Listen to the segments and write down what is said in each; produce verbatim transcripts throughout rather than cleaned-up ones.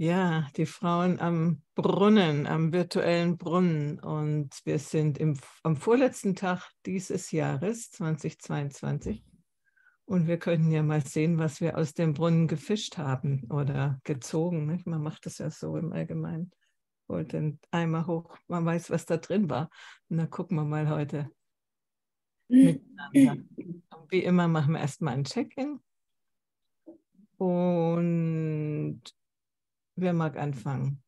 Ja, die Frauen am Brunnen, am virtuellen Brunnen. Und wir sind im, am vorletzten Tag dieses Jahres, zweitausendzweiundzwanzig. Und wir könnten ja mal sehen, was wir aus dem Brunnen gefischt haben oder gezogen. Nicht? Man macht das ja so im Allgemeinen. Holt den Eimer hoch, man weiß, was da drin war. Und dann gucken wir mal heute miteinander. Und wie immer machen wir erstmal ein Check-in. Und wer mag anfangen?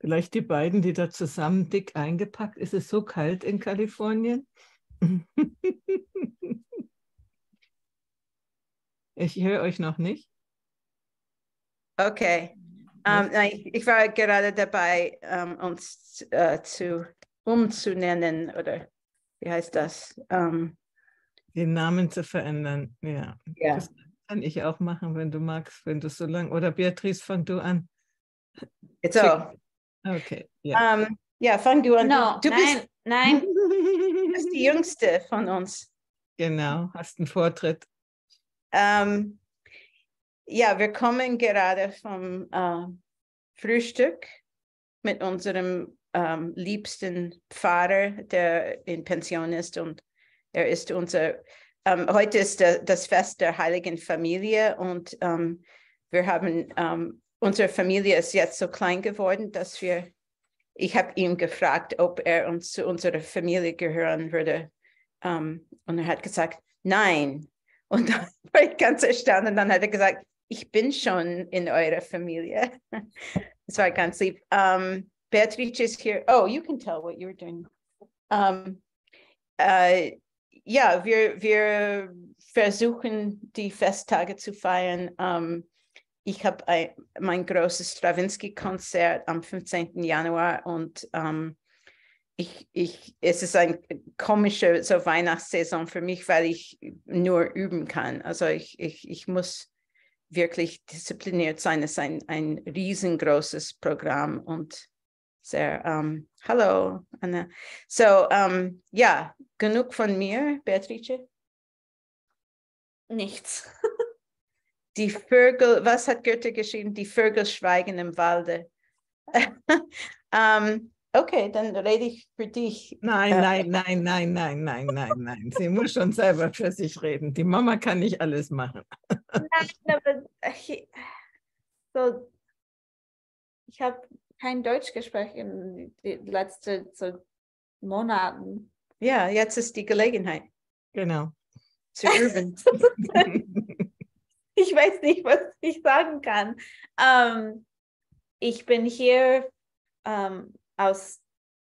Vielleicht die beiden, die da zusammen dick eingepackt. Ist es so kalt in Kalifornien? Ich höre euch noch nicht. Okay. Um, ich, ich war gerade dabei, um, uns uh, zu umzunennen, oder wie heißt das? Um, Den Namen zu verändern, ja. Yeah. Das kann ich auch machen, wenn du magst, wenn du so lang. Oder Beatrice, fang du an. It's all. Okay. Ja, yeah. um, yeah, fang du an. No, du nein, bist, nein. Du bist die Jüngste von uns. Genau, hast einen Vortritt. Um, ja, wir kommen gerade vom uh, Frühstück mit unserem um, liebsten Pfarrer, der in Pension ist, und er ist unser. Um, heute ist der, das Fest der Heiligen Familie, und um, wir haben um, unsere Familie ist jetzt so klein geworden, dass wir. Ich habe ihn gefragt, ob er uns zu unserer Familie gehören würde, um, und er hat gesagt, nein. Und dann war ich ganz erstaunt, und dann hat er gesagt, ich bin schon in eurer Familie. Das war ganz lieb. Um, Beatrice ist hier. Oh, you can tell what you're doing. Um, uh, ja, wir, wir versuchen, die Festtage zu feiern. Um, ich habe mein großes Stravinsky-Konzert am fünfzehnten Januar, und um, Ich, ich, es ist eine komische so Weihnachtssaison für mich, weil ich nur üben kann. Also ich, ich, ich muss wirklich diszipliniert sein. Es ist ein, ein riesengroßes Programm, und sehr, um, hallo, Anna. So, um, ja, genug von mir, Beatrice? Nichts. Die Vögel, was hat Goethe geschrieben? Die Vögel schweigen im Walde. um, Okay, dann rede ich für dich. Nein, nein, nein, nein, nein, nein, nein, nein. Sie muss schon selber für sich reden. Die Mama kann nicht alles machen. Nein, aber ich, so, ich habe kein Deutschgespräch in den letzten so Monaten. Ja, jetzt ist die Gelegenheit. Genau. Zu üben. Ich weiß nicht, was ich sagen kann. Um, ich bin hier. Um, aus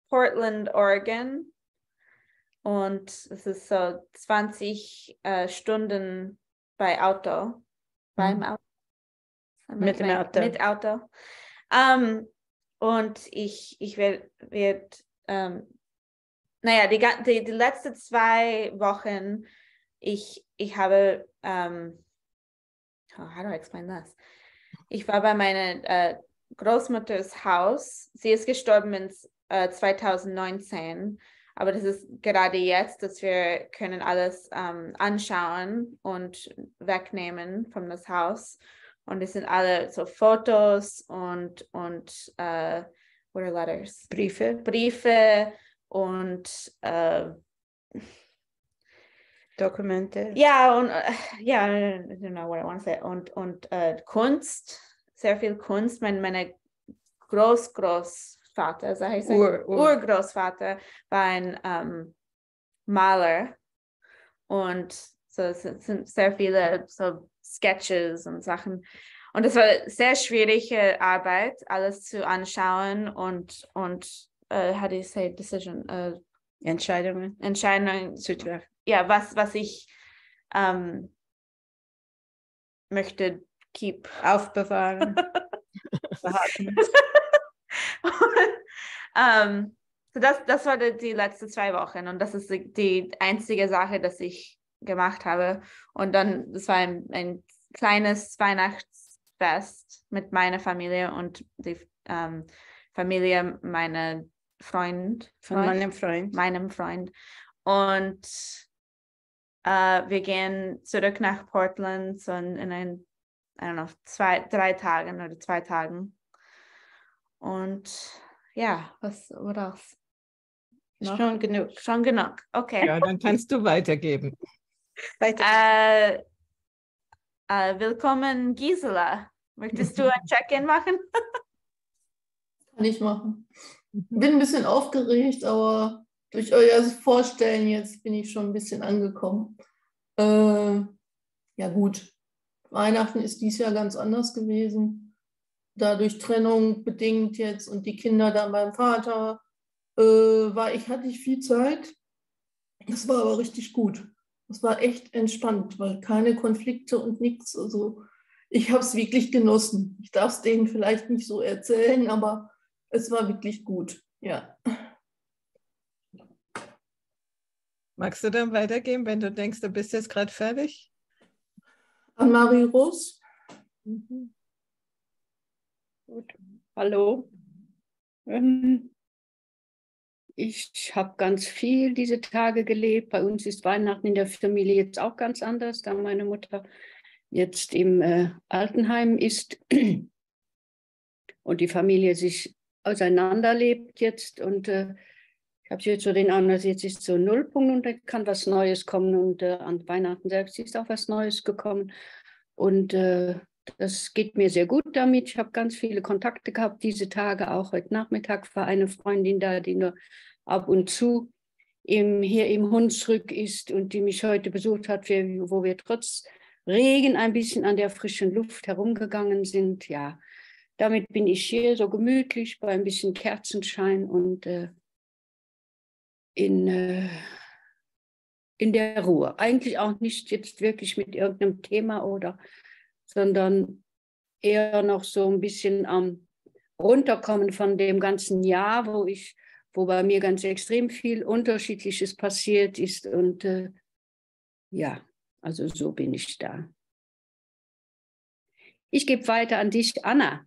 Portland, Oregon, und es ist so zwanzig äh, Stunden bei Auto, beim Auto, mit, mit dem Auto, mit Auto. Um, und ich ich werde werd, ähm, naja die, die die letzten zwei Wochen ich ich habe ähm, oh, how do I explain this? Ich war bei meiner äh, Großmutters Haus. Sie ist gestorben in äh, zweitausendneunzehn, aber das ist gerade jetzt, dass wir können alles ähm, anschauen und wegnehmen von das Haus, und es sind alle so Fotos und und äh, what are letters? Briefe, Briefe und äh, Dokumente. Ja und äh, ja, I don't know what I want to say. Und und äh, Kunst. Sehr viel Kunst. Mein meine Groß Großvater, sag ich, Ur, Ur. Urgroßvater war ein ähm, Maler, und so es sind sehr viele so Sketches und Sachen, und es war sehr schwierige Arbeit, alles zu anschauen und und uh, how do you say decision uh, Entscheidungen Entscheidungen zu treffen. Ja, was was ich ähm, möchte keep aufbewahren. um, so das, das war die, die letzten zwei Wochen, und das ist die, die einzige Sache, dass ich gemacht habe. Und dann, das war ein, ein kleines Weihnachtsfest mit meiner Familie und die ähm, Familie meiner Freund, Freund, von meinem Freund. Meinem Freund. Und äh, wir gehen zurück nach Portland, so in, in ein I don't know, zwei, drei Tagen oder zwei Tagen. Und ja, was oder noch? Schon genug. Schon genug, okay. Ja, dann kannst du weitergeben. Weiter. Äh, äh, willkommen, Gisela. Möchtest du ein Check-in machen? Kann ich machen. Bin ein bisschen aufgeregt, aber durch euer Vorstellen jetzt bin ich schon ein bisschen angekommen. Äh, ja gut, Weihnachten ist dieses Jahr ganz anders gewesen. Dadurch Trennung bedingt jetzt und die Kinder dann beim Vater, äh, war ich, hatte ich viel Zeit. Das war aber richtig gut. Das war echt entspannt, weil keine Konflikte und nichts. Also ich habe es wirklich genossen. Ich darf es denen vielleicht nicht so erzählen, aber es war wirklich gut, ja. Magst du dann weitergehen, wenn du denkst, du bist jetzt gerade fertig? An Marie Rose. Mhm. Gut, hallo. Ähm, ich habe ganz viel diese Tage gelebt. Bei uns ist Weihnachten in der Familie jetzt auch ganz anders, da meine Mutter jetzt im äh, Altenheim ist und die Familie sich auseinanderlebt jetzt und äh, ich habe jetzt so den Eindruck, dass jetzt ist so ein Nullpunkt und da kann was Neues kommen und äh, an Weihnachten selbst ist auch was Neues gekommen und äh, das geht mir sehr gut damit. Ich habe ganz viele Kontakte gehabt diese Tage, auch heute Nachmittag war eine Freundin da, die nur ab und zu im, hier im Hunsrück ist und die mich heute besucht hat, wo wir trotz Regen ein bisschen an der frischen Luft herumgegangen sind, ja. Damit bin ich hier so gemütlich bei ein bisschen Kerzenschein und äh, in, äh, in der Ruhe. Eigentlich auch nicht jetzt wirklich mit irgendeinem Thema, oder, sondern eher noch so ein bisschen am Runterkommen von dem ganzen Jahr, wo, ich, wo bei mir ganz extrem viel Unterschiedliches passiert ist. Und äh, ja, also so bin ich da. Ich gebe weiter an dich, Anna.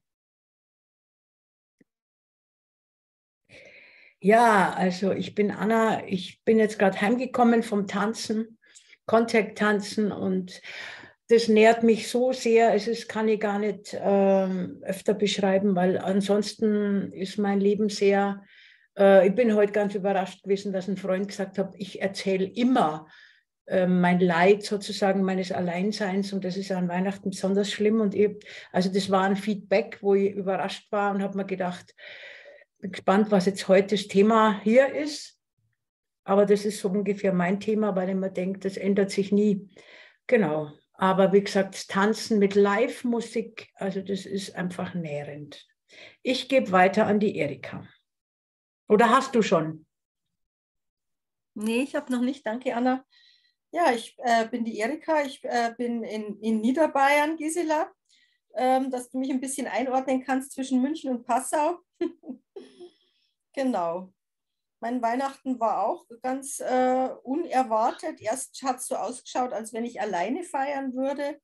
Ja, also ich bin Anna, ich bin jetzt gerade heimgekommen vom Tanzen, Contact-Tanzen, und das nährt mich so sehr, es ist, kann ich gar nicht ähm, öfter beschreiben, weil ansonsten ist mein Leben sehr, äh, ich bin heute ganz überrascht gewesen, dass ein Freund gesagt hat, ich erzähle immer äh, mein Leid sozusagen meines Alleinseins, und das ist an Weihnachten besonders schlimm, und ich, also das war ein Feedback, wo ich überrascht war und habe mir gedacht, bin gespannt, was jetzt heute das Thema hier ist. Aber das ist so ungefähr mein Thema, weil ich mir denke, das ändert sich nie. Genau. Aber wie gesagt, Tanzen mit Live-Musik, also das ist einfach nährend. Ich gebe weiter an die Erika. Oder hast du schon? Nee, ich habe noch nicht. Danke, Anna. Ja, ich äh, bin die Erika. Ich äh, bin in, in Niederbayern, Gisela. Ähm, dass du mich ein bisschen einordnen kannst zwischen München und Passau. Genau. Mein Weihnachten war auch ganz äh, unerwartet. Erst hat es so ausgeschaut, als wenn ich alleine feiern würde,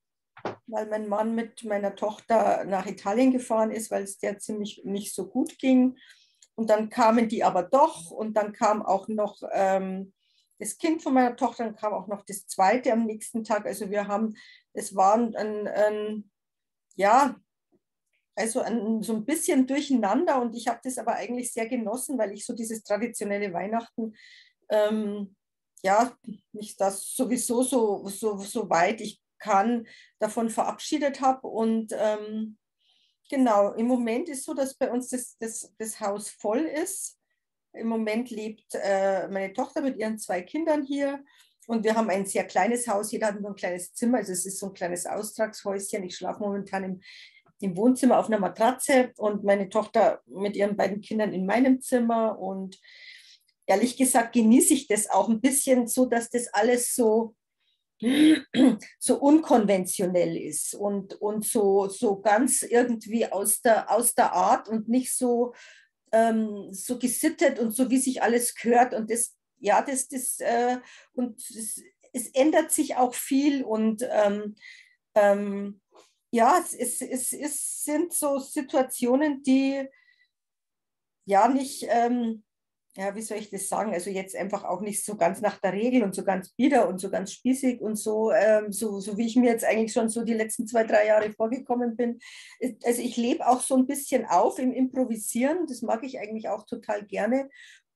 weil mein Mann mit meiner Tochter nach Italien gefahren ist, weil es der ziemlich nicht so gut ging. Und dann kamen die aber doch. Und dann kam auch noch ähm, das Kind von meiner Tochter, dann kam auch noch das zweite am nächsten Tag. Also wir haben, es war ein, ein ja, also ein, so ein bisschen durcheinander, und ich habe das aber eigentlich sehr genossen, weil ich so dieses traditionelle Weihnachten, ähm, ja, mich das sowieso so, so, so weit ich kann davon verabschiedet habe. Und ähm, genau, im Moment ist so, dass bei uns das, das, das Haus voll ist. Im Moment lebt äh, meine Tochter mit ihren zwei Kindern hier. Und wir haben ein sehr kleines Haus, jeder hat nur ein kleines Zimmer, also es ist so ein kleines Austragshäuschen. Ich schlafe momentan im, im Wohnzimmer auf einer Matratze und meine Tochter mit ihren beiden Kindern in meinem Zimmer. Und ehrlich gesagt genieße ich das auch ein bisschen so, dass das alles so, so unkonventionell ist und, und so, so ganz irgendwie aus der, aus der Art und nicht so, ähm, so gesittet und so, wie sich alles gehört. Und das Ja, das, das, äh, und das, es ändert sich auch viel, und ähm, ähm, ja, es, es, es, es sind so Situationen, die ja nicht, ähm, ja, wie soll ich das sagen, also jetzt einfach auch nicht so ganz nach der Regel und so ganz bieder und so ganz spießig und so, ähm, so, so wie ich mir jetzt eigentlich schon so die letzten zwei, drei Jahre vorgekommen bin. Also ich lebe auch so ein bisschen auf im Improvisieren, das mag ich eigentlich auch total gerne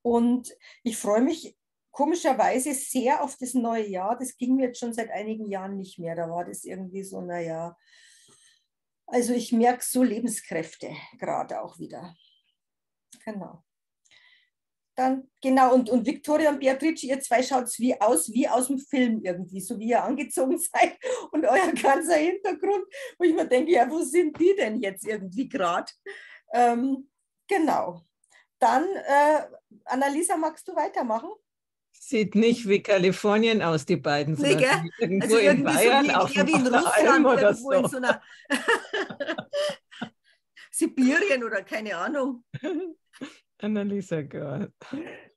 und ich freue mich komischerweise sehr auf das neue Jahr, das ging mir jetzt schon seit einigen Jahren nicht mehr, da war das irgendwie so, naja, also ich merke so Lebenskräfte gerade auch wieder, genau. Dann, genau, und, und Victoria und Beatrice, ihr zwei schaut wie aus, wie aus dem Film irgendwie, so wie ihr angezogen seid und euer ganzer Hintergrund, wo ich mir denke, ja, wo sind die denn jetzt irgendwie gerade? Ähm, genau. Dann, äh, Annalisa, magst du weitermachen? Sieht nicht wie Kalifornien aus, die beiden. Nee, gell? Irgendwo also irgendwie in Bayern, so wie, auf eher wie in Russland oder so. In so einer Sibirien oder keine Ahnung. Annalisa, Girl.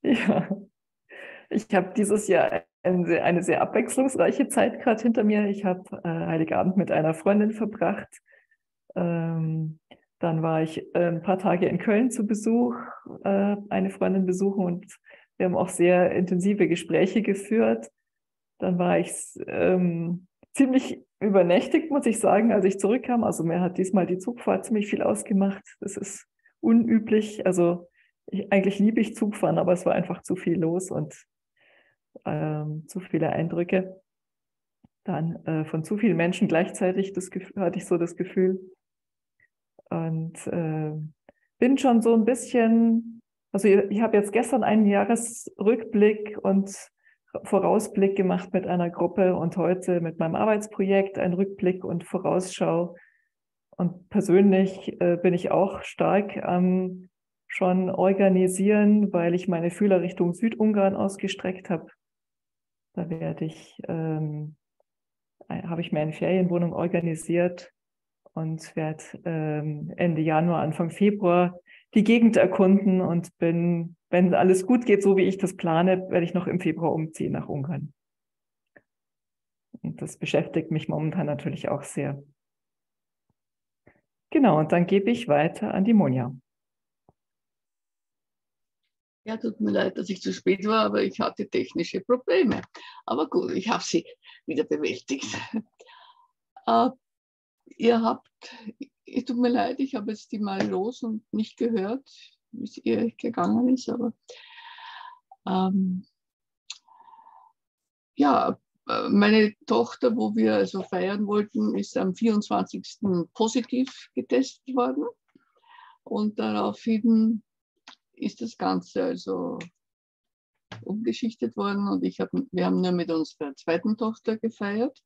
Ja, ich habe dieses Jahr eine, eine sehr abwechslungsreiche Zeit gerade hinter mir. Ich habe äh, Heiligabend mit einer Freundin verbracht. Ähm, dann war ich äh, ein paar Tage in Köln zu Besuch, äh, eine Freundin besuchen und wir haben auch sehr intensive Gespräche geführt. Dann war ich ähm, ziemlich übernächtigt, muss ich sagen, als ich zurückkam. Also mir hat diesmal die Zugfahrt ziemlich viel ausgemacht. Das ist unüblich, also Ich, eigentlich liebe ich Zugfahren, aber es war einfach zu viel los und ähm, zu viele Eindrücke. Dann äh, von zu vielen Menschen gleichzeitig das Gefühl, hatte ich so das Gefühl. Und äh, bin schon so ein bisschen, also ich, ich habe jetzt gestern einen Jahresrückblick und Vorausblick gemacht mit einer Gruppe und heute mit meinem Arbeitsprojekt einen Rückblick und Vorausschau. Und persönlich äh, bin ich auch stark am ähm, schon organisieren, weil ich meine Fühler Richtung Südungarn ausgestreckt habe. Da werde ich, ähm, habe ich mir eine Ferienwohnung organisiert und werde ähm, Ende Januar, Anfang Februar die Gegend erkunden und bin, wenn alles gut geht, so wie ich das plane, werde ich noch im Februar umziehen nach Ungarn. Und das beschäftigt mich momentan natürlich auch sehr. Genau, und dann gebe ich weiter an die Monja. Ja, tut mir leid, dass ich zu spät war, aber ich hatte technische Probleme. Aber gut, ich habe sie wieder bewältigt. uh, ihr habt, es tut mir leid, ich habe jetzt die mal los und nicht gehört, wie es ihr gegangen ist. Aber ähm, ja, meine Tochter, wo wir also feiern wollten, ist am vierundzwanzigsten positiv getestet worden und daraufhin ist das Ganze also umgeschichtet worden und ich hab, wir haben nur mit unserer zweiten Tochter gefeiert.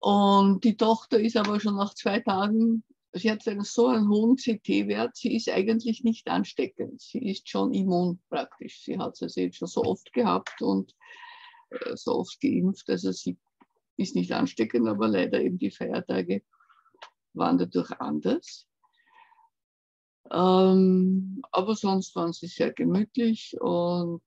Und die Tochter ist aber schon nach zwei Tagen, sie hat einen, so einen hohen C T-Wert, sie ist eigentlich nicht ansteckend, sie ist schon immun praktisch. Sie hat es also jetzt schon so oft gehabt und äh, so oft geimpft, also sie ist nicht ansteckend, aber leider eben die Feiertage waren dadurch anders. Ähm, aber sonst waren sie sehr gemütlich und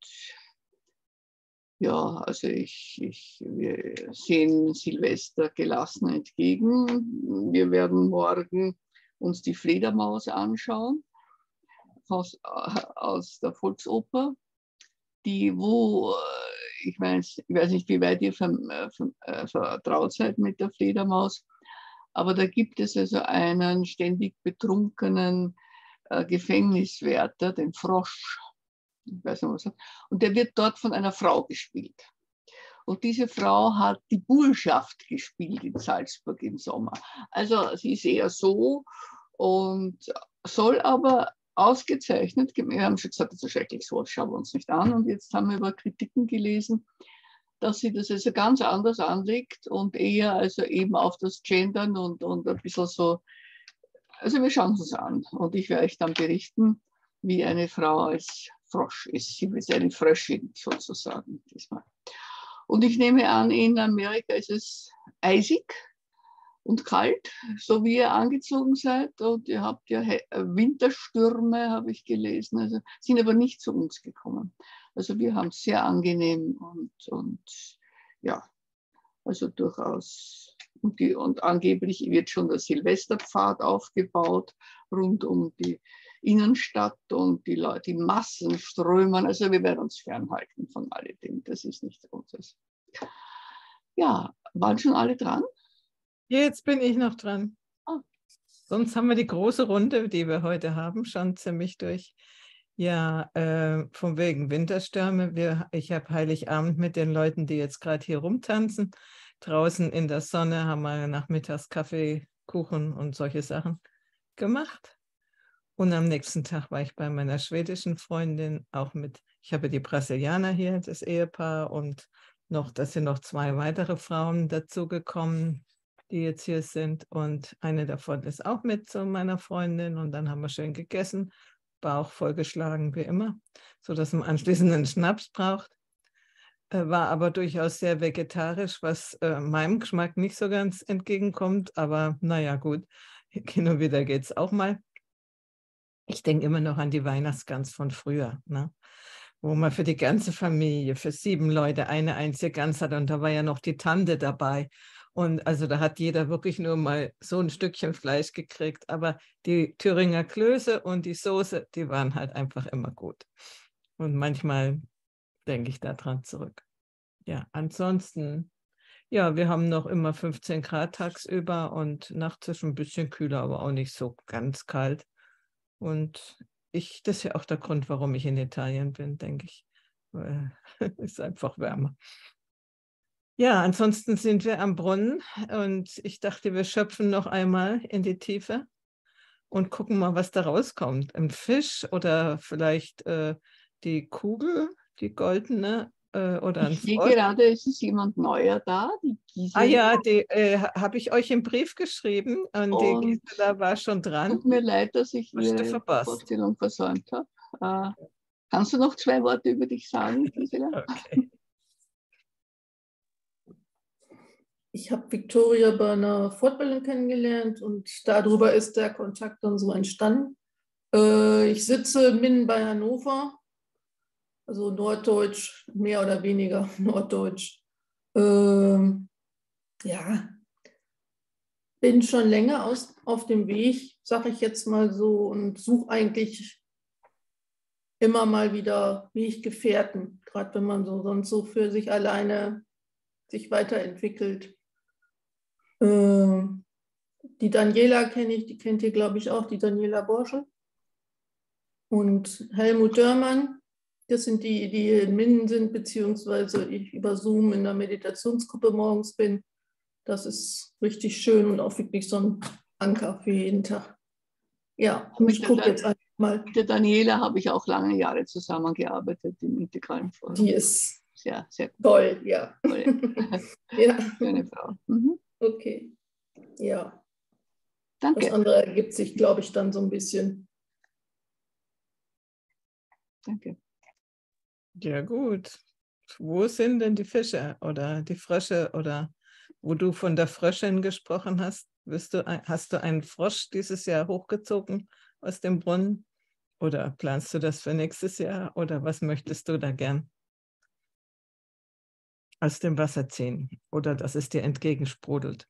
ja, also ich, ich, wir sehen Silvester gelassen entgegen. Wir werden morgen uns die Fledermaus anschauen aus, aus der Volksoper, die wo, ich weiß, ich weiß nicht, wie weit ihr vertraut seid mit der Fledermaus, aber da gibt es also einen ständig betrunkenen Gefängniswärter, den Frosch, ich weiß nicht, was er, und der wird dort von einer Frau gespielt. Und diese Frau hat die Bullschaft gespielt in Salzburg im Sommer. Also sie ist eher so und soll aber ausgezeichnet, wir haben schon gesagt, das ist schrecklich, so schauen wir uns nicht an, und jetzt haben wir über Kritiken gelesen, dass sie das also ganz anders anlegt und eher also eben auf das Gendern und, und ein bisschen so. Also wir schauen uns an und ich werde euch dann berichten, wie eine Frau als Frosch ist. Sie ist eine Fröschin sozusagen diesmal. Und ich nehme an, in Amerika ist es eisig und kalt, so wie ihr angezogen seid. Und ihr habt ja Winterstürme, habe ich gelesen, also sind aber nicht zu uns gekommen. Also wir haben es sehr angenehm und, und ja, also durchaus. Und, die, und angeblich wird schon der Silvesterpfad aufgebaut rund um die Innenstadt und die Leute, die Massen strömen. Also wir werden uns fernhalten von alledem. Das ist nichts Gutes. Ja, waren schon alle dran? Jetzt bin ich noch dran. Ah. Sonst haben wir die große Runde, die wir heute haben, schon ziemlich durch. Ja, äh, von wegen Winterstürme. Wir, ich habe Heiligabend mit den Leuten, die jetzt gerade hier rumtanzen. Draußen in der Sonne haben wir nachmittags Kaffee, Kuchen und solche Sachen gemacht. Und am nächsten Tag war ich bei meiner schwedischen Freundin auch mit. Ich habe die Brasilianer hier, das Ehepaar, und noch, da sind noch zwei weitere Frauen dazugekommen, die jetzt hier sind. Und eine davon ist auch mit zu meiner Freundin. Und dann haben wir schön gegessen. Bauch vollgeschlagen wie immer, sodass man anschließend einen Schnaps braucht. War aber durchaus sehr vegetarisch, was äh, meinem Geschmack nicht so ganz entgegenkommt. Aber naja, gut, hin und wieder geht es auch mal. Ich denke immer noch an die Weihnachtsgans von früher, ne? Wo man für die ganze Familie, für sieben Leute eine einzige Gans hat. Und da war ja noch die Tante dabei. Und also da hat jeder wirklich nur mal so ein Stückchen Fleisch gekriegt. Aber die Thüringer Klöße und die Soße, die waren halt einfach immer gut. Und manchmal denke ich da dran zurück. Ja, ansonsten, ja, wir haben noch immer fünfzehn Grad tagsüber und nachts ist ein bisschen kühler, aber auch nicht so ganz kalt. Und ich, das ist ja auch der Grund, warum ich in Italien bin, denke ich. Weil es ist einfach wärmer. Ja, ansonsten sind wir am Brunnen und ich dachte, wir schöpfen noch einmal in die Tiefe und gucken mal, was da rauskommt. Ein Fisch oder vielleicht äh, die Kugel, die goldene äh, oder ein Frosch. Ich sehe gerade, es ist jemand neuer da, die Gisela. Ah ja, die äh, habe ich euch im Brief geschrieben und, und die Gisela war schon dran. Tut mir leid, dass ich ihre Vorstellung versäumt habe. Äh, kannst du noch zwei Worte über dich sagen, Gisela? Okay. Ich habe Victoria bei einer Fortbildung kennengelernt und darüber ist der Kontakt dann so entstanden. Äh, ich sitze mitten bei Hannover, also norddeutsch, mehr oder weniger norddeutsch. Äh, ja, bin schon länger aus, auf dem Weg, sage ich jetzt mal so, und suche eigentlich immer mal wieder Weggefährten, gerade wenn man so sonst so für sich alleine sich weiterentwickelt. Die Daniela kenne ich, die kennt ihr, glaube ich, auch, die Daniela Borschel. Und Helmut Dörmann, das sind die, die in Minden sind, beziehungsweise ich über Zoom in der Meditationsgruppe morgens bin. Das ist richtig schön und auch wirklich so ein Anker für jeden Tag. Ja, und ich gucke jetzt einfach mal. Mit der Daniela habe ich auch lange Jahre zusammengearbeitet im integralen Forschung. Die ist sehr, sehr gut. Toll, ja. Toll. Ja. Schöne Frau. Mhm. Okay, ja. Danke. Das andere ergibt sich, glaube ich, dann so ein bisschen. Danke. Ja, gut. Wo sind denn die Fische oder die Frösche oder wo du von der Fröschin gesprochen hast? Wirst du, hast du einen Frosch dieses Jahr hochgezogen aus dem Brunnen? Oder planst du das für nächstes Jahr? Oder was möchtest du da gern aus dem Wasser ziehen oder dass es dir entgegensprudelt?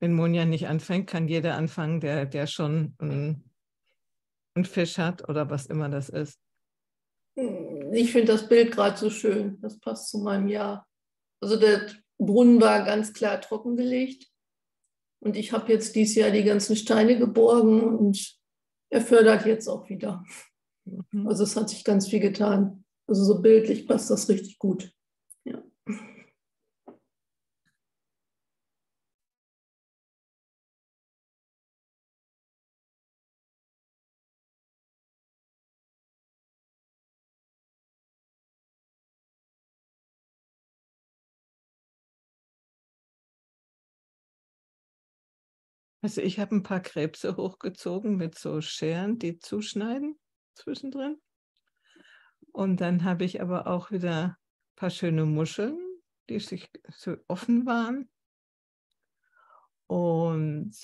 Wenn Monja nicht anfängt, kann jeder anfangen, der, der schon einen, einen Fisch hat oder was immer das ist. Ich finde das Bild gerade so schön. Das passt zu meinem Jahr. Also der Brunnen war ganz klar trockengelegt. Und ich habe jetzt dieses Jahr die ganzen Steine geborgen und er fördert jetzt auch wieder. Mhm. Also es hat sich ganz viel getan. Also so bildlich passt das richtig gut. Ja. Also ich habe ein paar Krebse hochgezogen mit so Scheren, die zuschneiden zwischendrin. Und dann habe ich aber auch wieder ein paar schöne Muscheln, die sich so offen waren. Und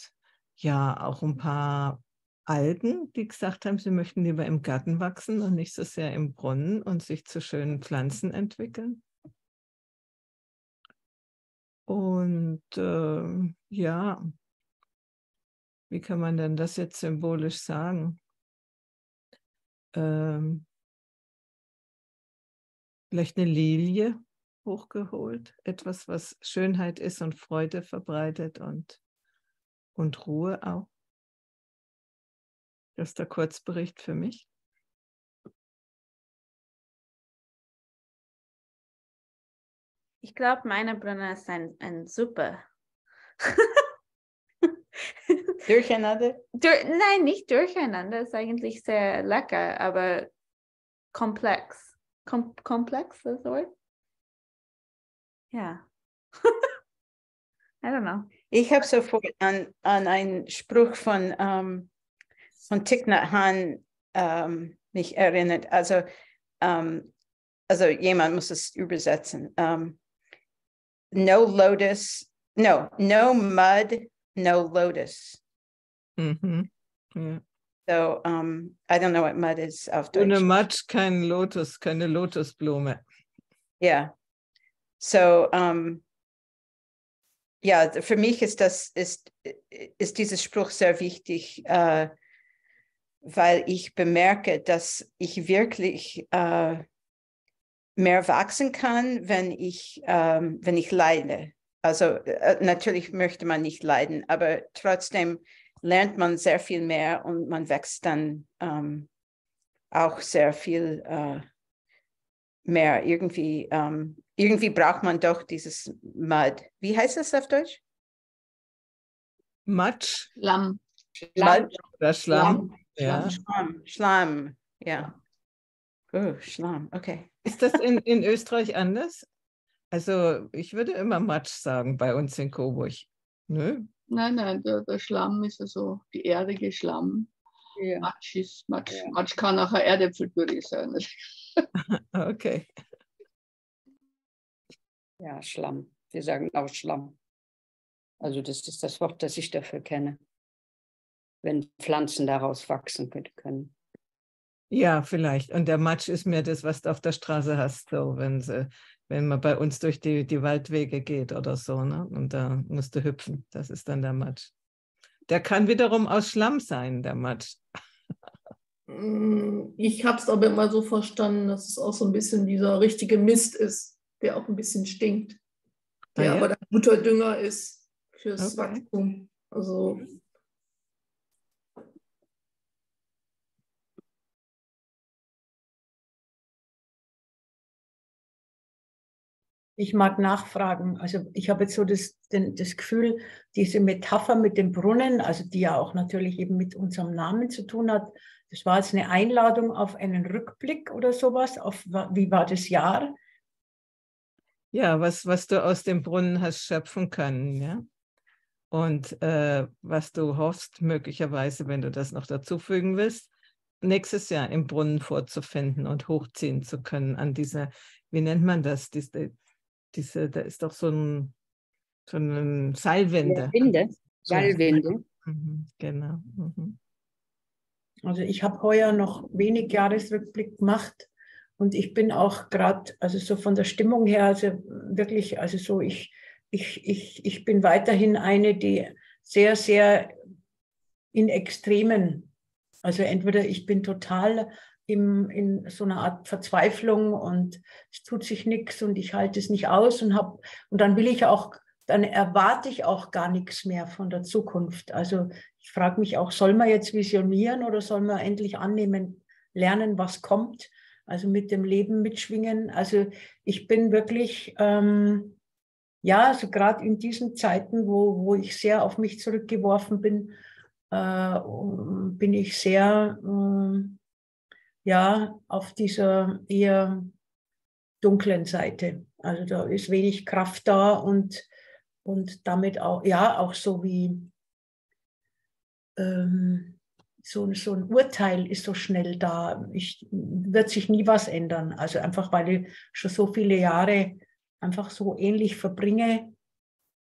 ja, auch ein paar Algen, die gesagt haben, sie möchten lieber im Garten wachsen und nicht so sehr im Brunnen und sich zu schönen Pflanzen entwickeln. Und äh, ja, wie kann man denn das jetzt symbolisch sagen? Ähm, vielleicht eine Lilie hochgeholt, etwas, was Schönheit ist und Freude verbreitet und, und Ruhe auch. Das ist der Kurzbericht für mich. Ich glaube, meine Brunner ist ein, ein super. Durcheinander? Dur- Nein, nicht durcheinander. Ist eigentlich sehr lecker, aber komplex. Kom- komplex, das Wort? Ja. I don't know. Ich habe sofort an, an einen Spruch von, ähm, von Thich Nhat Hanh ähm, mich erinnert. Also, ähm, also jemand muss es übersetzen. Ähm, no lotus, no, no mud, no lotus. Mm-hmm. Yeah. So, um, I don't know what mud is auf Deutsch. Ohne Matsch, kein Lotus, keine Lotusblume. Ja. Yeah. So, um, ja, für mich ist das, ist, ist dieser Spruch sehr wichtig, äh, weil ich bemerke, dass ich wirklich äh, mehr wachsen kann, wenn ich, äh, wenn ich leide. Also äh, natürlich möchte man nicht leiden, aber trotzdem lernt man sehr viel mehr und man wächst dann ähm, auch sehr viel äh, mehr. Irgendwie, ähm, irgendwie braucht man doch dieses Mud. Wie heißt das auf Deutsch? Matsch. Schlamm. Schlamm. Oder Schlamm. Schlamm. Schlamm. Schlamm. Ja. Oh, Schlamm. Okay. Ist das in, in Österreich anders? Also ich würde immer Matsch sagen bei uns in Coburg. Nö. Nein, nein, der, der Schlamm ist also die erdige Schlamm. Ja. Matsch ist Matsch. Ja. Matsch kann auch eine Erdäpfelpüree sein. Okay. Ja, Schlamm. Wir sagen auch Schlamm. Also das ist das Wort, das ich dafür kenne. Wenn Pflanzen daraus wachsen können. Ja, vielleicht. Und der Matsch ist mir das, was du auf der Straße hast, so wenn sie, wenn man bei uns durch die, die Waldwege geht oder so, ne? Und da musst du hüpfen. Das ist dann der Matsch. Der kann wiederum aus Schlamm sein, der Matsch. Ich habe es aber immer so verstanden, dass es auch so ein bisschen dieser richtige Mist ist, der auch ein bisschen stinkt, der ja, ja. aber der guter Dünger ist fürs okay. Wachstum. Also ich mag nachfragen, also ich habe jetzt so das, das Gefühl, diese Metapher mit dem Brunnen, also die ja auch natürlich eben mit unserem Namen zu tun hat, das war jetzt eine Einladung auf einen Rückblick oder sowas, auf wie war das Jahr? Ja, was, was du aus dem Brunnen hast schöpfen können, ja. Und äh, was du hoffst, möglicherweise, wenn du das noch dazufügen willst, nächstes Jahr im Brunnen vorzufinden und hochziehen zu können an dieser, wie nennt man das, diese, diese, da ist doch so ein, so ein Seilwinde. Winde. Seilwinde. Mhm, genau. Mhm. Also ich habe heuer noch wenig Jahresrückblick gemacht und ich bin auch gerade, also so von der Stimmung her, also wirklich, also so ich, ich, ich, ich bin weiterhin eine, die sehr, sehr in Extremen, also entweder ich bin total im, in so einer Art Verzweiflung und es tut sich nichts und ich halte es nicht aus und habe, und dann will ich auch, dann erwarte ich auch gar nichts mehr von der Zukunft. Also ich frage mich auch, soll man jetzt visionieren oder soll man endlich annehmen, lernen, was kommt, also mit dem Leben mitschwingen. Also ich bin wirklich, ähm, ja, also gerade in diesen Zeiten, wo, wo ich sehr auf mich zurückgeworfen bin, äh, bin ich sehr, äh, ja, auf dieser eher dunklen Seite. Also da ist wenig Kraft da und Und damit auch, ja, auch so wie ähm, so, so ein Urteil ist so schnell da. Ich, wird sich nie was ändern. Also einfach, weil ich schon so viele Jahre einfach so ähnlich verbringe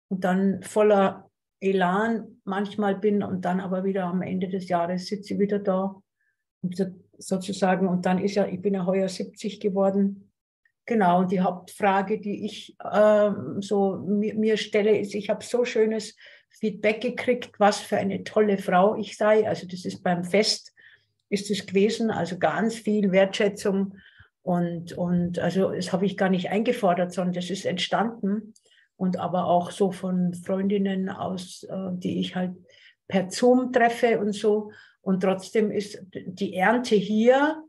und dann voller Elan manchmal bin und dann aber wieder am Ende des Jahres sitze ich wieder da und so, sozusagen und dann ist ja, ich bin ja heuer siebzig geworden. Genau, und die Hauptfrage, die ich äh, so mir, mir stelle, ist, ich habe so schönes Feedback gekriegt, was für eine tolle Frau ich sei. Also das ist beim Fest, ist es gewesen, also ganz viel Wertschätzung und, und also das habe ich gar nicht eingefordert, sondern das ist entstanden und aber auch so von Freundinnen aus, äh, die ich halt per Zoom treffe und so. Und trotzdem ist die Ernte hier,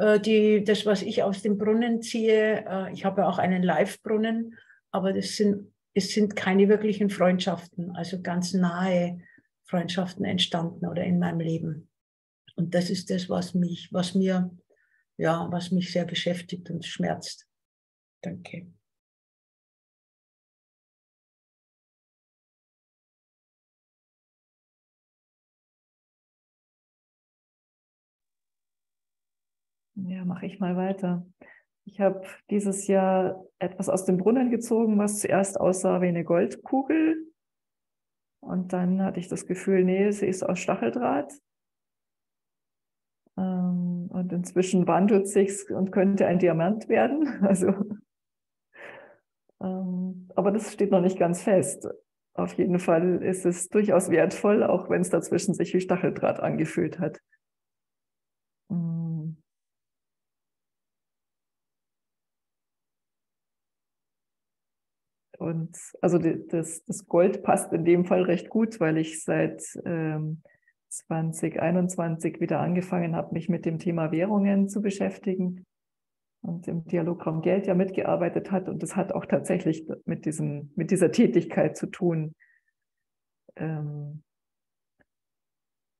Die, das, was ich aus dem Brunnen ziehe, ich habe ja auch einen Live-Brunnen, aber das sind, es sind keine wirklichen Freundschaften, also ganz nahe Freundschaften entstanden oder in meinem Leben. Und das ist das, was mich, was mir, ja, was mich sehr beschäftigt und schmerzt. Danke. Ja, mache ich mal weiter. Ich habe dieses Jahr etwas aus dem Brunnen gezogen, was zuerst aussah wie eine Goldkugel. Und dann hatte ich das Gefühl, nee, sie ist aus Stacheldraht. Und inzwischen wandelt sich's und könnte ein Diamant werden. Also, aber das steht noch nicht ganz fest. Auf jeden Fall ist es durchaus wertvoll, auch wenn es dazwischen sich wie Stacheldraht angefühlt hat. Und also das, das Gold passt in dem Fall recht gut, weil ich seit ähm, zwanzig einundzwanzig wieder angefangen habe, mich mit dem Thema Währungen zu beschäftigen und im Dialogramm Geld ja mitgearbeitet hat. Und das hat auch tatsächlich mit, diesem, mit dieser Tätigkeit zu tun. Ähm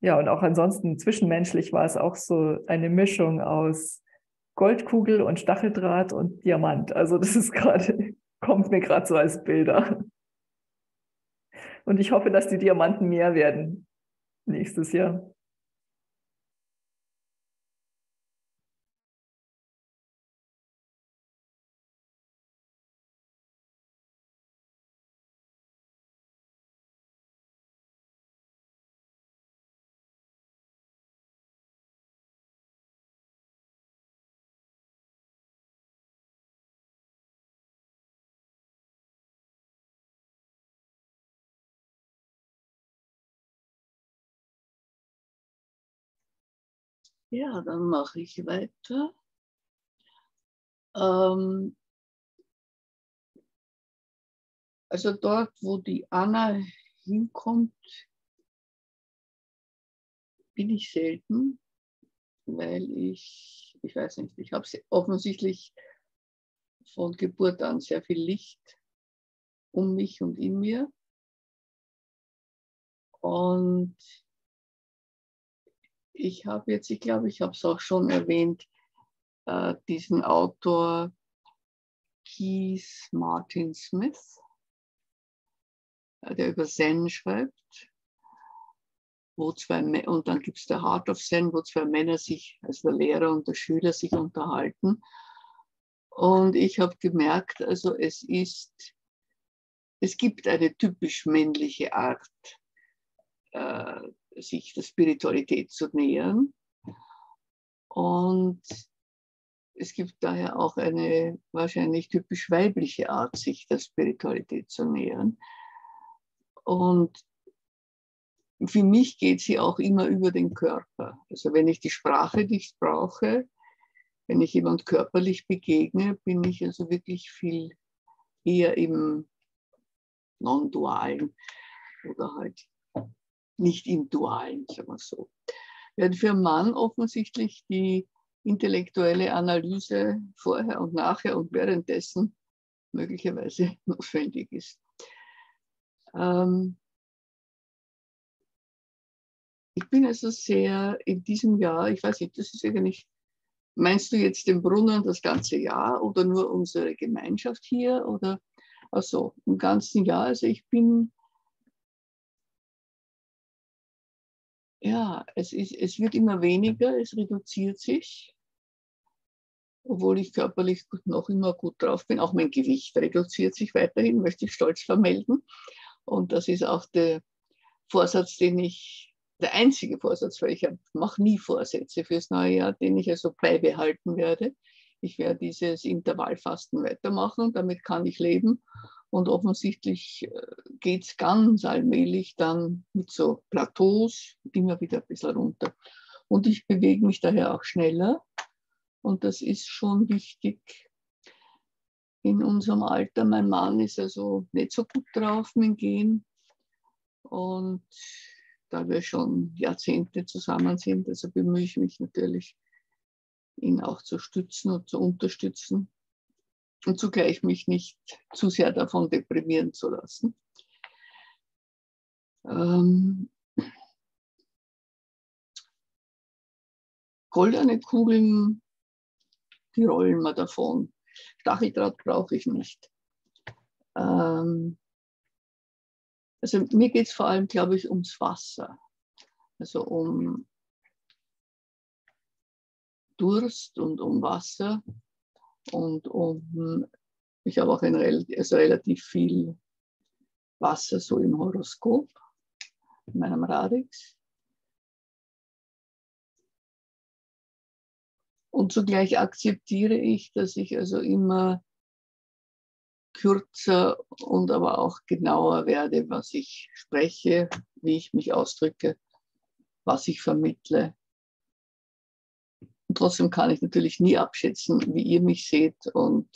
ja, und auch ansonsten zwischenmenschlich war es auch so eine Mischung aus Goldkugel und Stacheldraht und Diamant. Also das ist gerade... kommt mir gerade so als Bilder. Und ich hoffe, dass die Diamanten mehr werden nächstes Jahr. Ja, dann mache ich weiter. Ähm, also dort, wo die Anna hinkommt, bin ich selten, weil ich, ich weiß nicht, ich habe offensichtlich von Geburt an sehr viel Licht um mich und in mir. Und ich habe jetzt, ich glaube, ich habe es auch schon erwähnt, äh, diesen Autor Keith Martin Smith, äh, der über Zen schreibt. Wo zwei, und dann gibt es der Heart of Zen, wo zwei Männer sich, also der Lehrer und der Schüler, sich unterhalten. Und ich habe gemerkt, also es ist, es gibt eine typisch männliche Art, äh, sich der Spiritualität zu nähern. Und es gibt daher auch eine wahrscheinlich typisch weibliche Art, sich der Spiritualität zu nähern. Und für mich geht sie auch immer über den Körper. Also wenn ich die Sprache nicht brauche, wenn ich jemand körperlich begegne, bin ich also wirklich viel eher im Non-Dualen oder halt nicht im Dualen, sagen wir so. Während für einen Mann offensichtlich die intellektuelle Analyse vorher und nachher und währenddessen möglicherweise notwendig ist. Ähm ich bin also sehr in diesem Jahr, ich weiß nicht, das ist ja nicht, meinst du jetzt den Brunnen das ganze Jahr oder nur unsere Gemeinschaft hier oder, ach so, im ganzen Jahr, also ich bin Ja, es, ist, es wird immer weniger, es reduziert sich, obwohl ich körperlich noch immer gut drauf bin. Auch mein Gewicht reduziert sich weiterhin, möchte ich stolz vermelden. Und das ist auch der Vorsatz, den ich, der einzige Vorsatz, weil ich mache nie Vorsätze fürs neue Jahr, den ich also beibehalten werde. Ich werde dieses Intervallfasten weitermachen, damit kann ich leben. Und offensichtlich geht es ganz allmählich dann mit so Plateaus immer wieder ein bisschen runter. Und ich bewege mich daher auch schneller. Und das ist schon wichtig in unserem Alter. Mein Mann ist also nicht so gut drauf mit dem Gehen. Und da wir schon Jahrzehnte zusammen sind, also bemühe ich mich natürlich, ihn auch zu stützen und zu unterstützen. Und zugleich mich nicht zu sehr davon deprimieren zu lassen. Ähm, goldene Kugeln, die rollen wir davon. Stacheldraht brauche ich nicht. Ähm, also mir geht es vor allem, glaube ich, ums Wasser. Also um Durst und um Wasser. Und um, ich habe auch ein, also relativ viel Wasser so im Horoskop, in meinem Radix. Und zugleich akzeptiere ich, dass ich also immer kürzer und aber auch genauer werde, was ich spreche, wie ich mich ausdrücke, was ich vermittle. Und trotzdem kann ich natürlich nie abschätzen, wie ihr mich seht und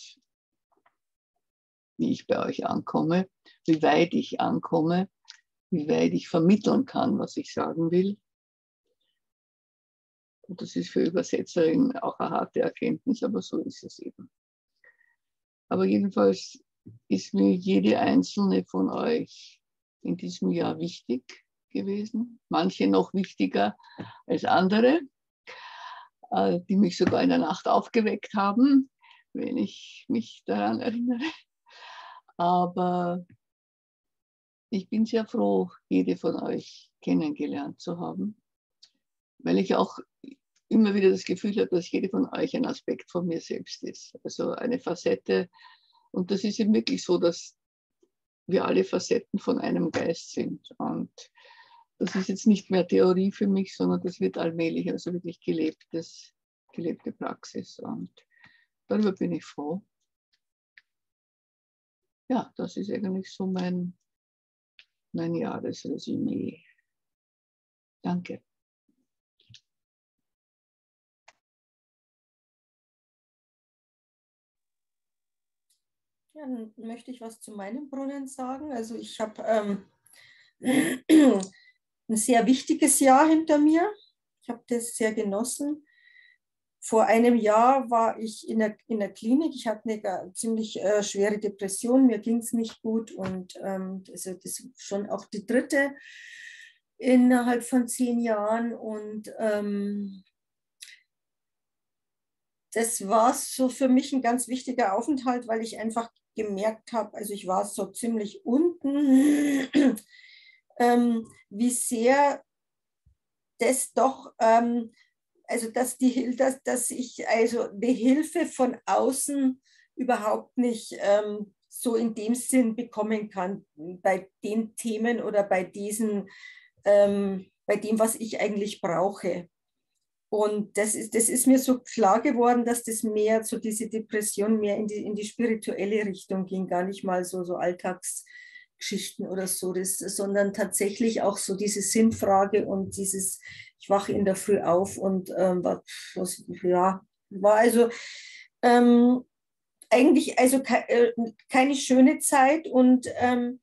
wie ich bei euch ankomme, wie weit ich ankomme, wie weit ich vermitteln kann, was ich sagen will. Und das ist für Übersetzerinnen auch eine harte Erkenntnis, aber so ist es eben. Aber jedenfalls ist mir jede einzelne von euch in diesem Jahr wichtig gewesen, manche noch wichtiger als andere, die mich sogar in der Nacht aufgeweckt haben, wenn ich mich daran erinnere. Aber ich bin sehr froh, jede von euch kennengelernt zu haben, weil ich auch immer wieder das Gefühl habe, dass jede von euch ein Aspekt von mir selbst ist, also eine Facette. Und das ist eben wirklich so, dass wir alle Facetten von einem Geist sind. Und das ist jetzt nicht mehr Theorie für mich, sondern das wird allmählich, also wirklich gelebtes, gelebte Praxis. Und darüber bin ich froh. Ja, das ist eigentlich so mein, mein Jahresresümee. Danke. Ja, dann möchte ich was zu meinem Brunnen sagen. Also ich habe ähm ein sehr wichtiges Jahr hinter mir. Ich habe das sehr genossen. Vor einem Jahr war ich in der, in der Klinik. Ich hatte eine ziemlich äh, schwere Depression. Mir ging es nicht gut. Und ähm, also das ist schon auch die dritte innerhalb von zehn Jahren. Und ähm, das war so für mich ein ganz wichtiger Aufenthalt, weil ich einfach gemerkt habe, also ich war so ziemlich unten. Ähm, wie sehr das doch, ähm, also dass, die, dass, dass ich also die Hilfe von außen überhaupt nicht ähm, so in dem Sinn bekommen kann bei den Themen oder bei diesen, ähm, bei dem, was ich eigentlich brauche. Und das ist, das ist mir so klar geworden, dass das mehr zu so diese Depression mehr in die, in die spirituelle Richtung ging, gar nicht mal so, so alltags Geschichten oder so, das, sondern tatsächlich auch so diese Sinnfrage und dieses, ich wache in der Früh auf und ähm, was, was, ja, war also ähm, eigentlich also ke äh, keine schöne Zeit und ähm,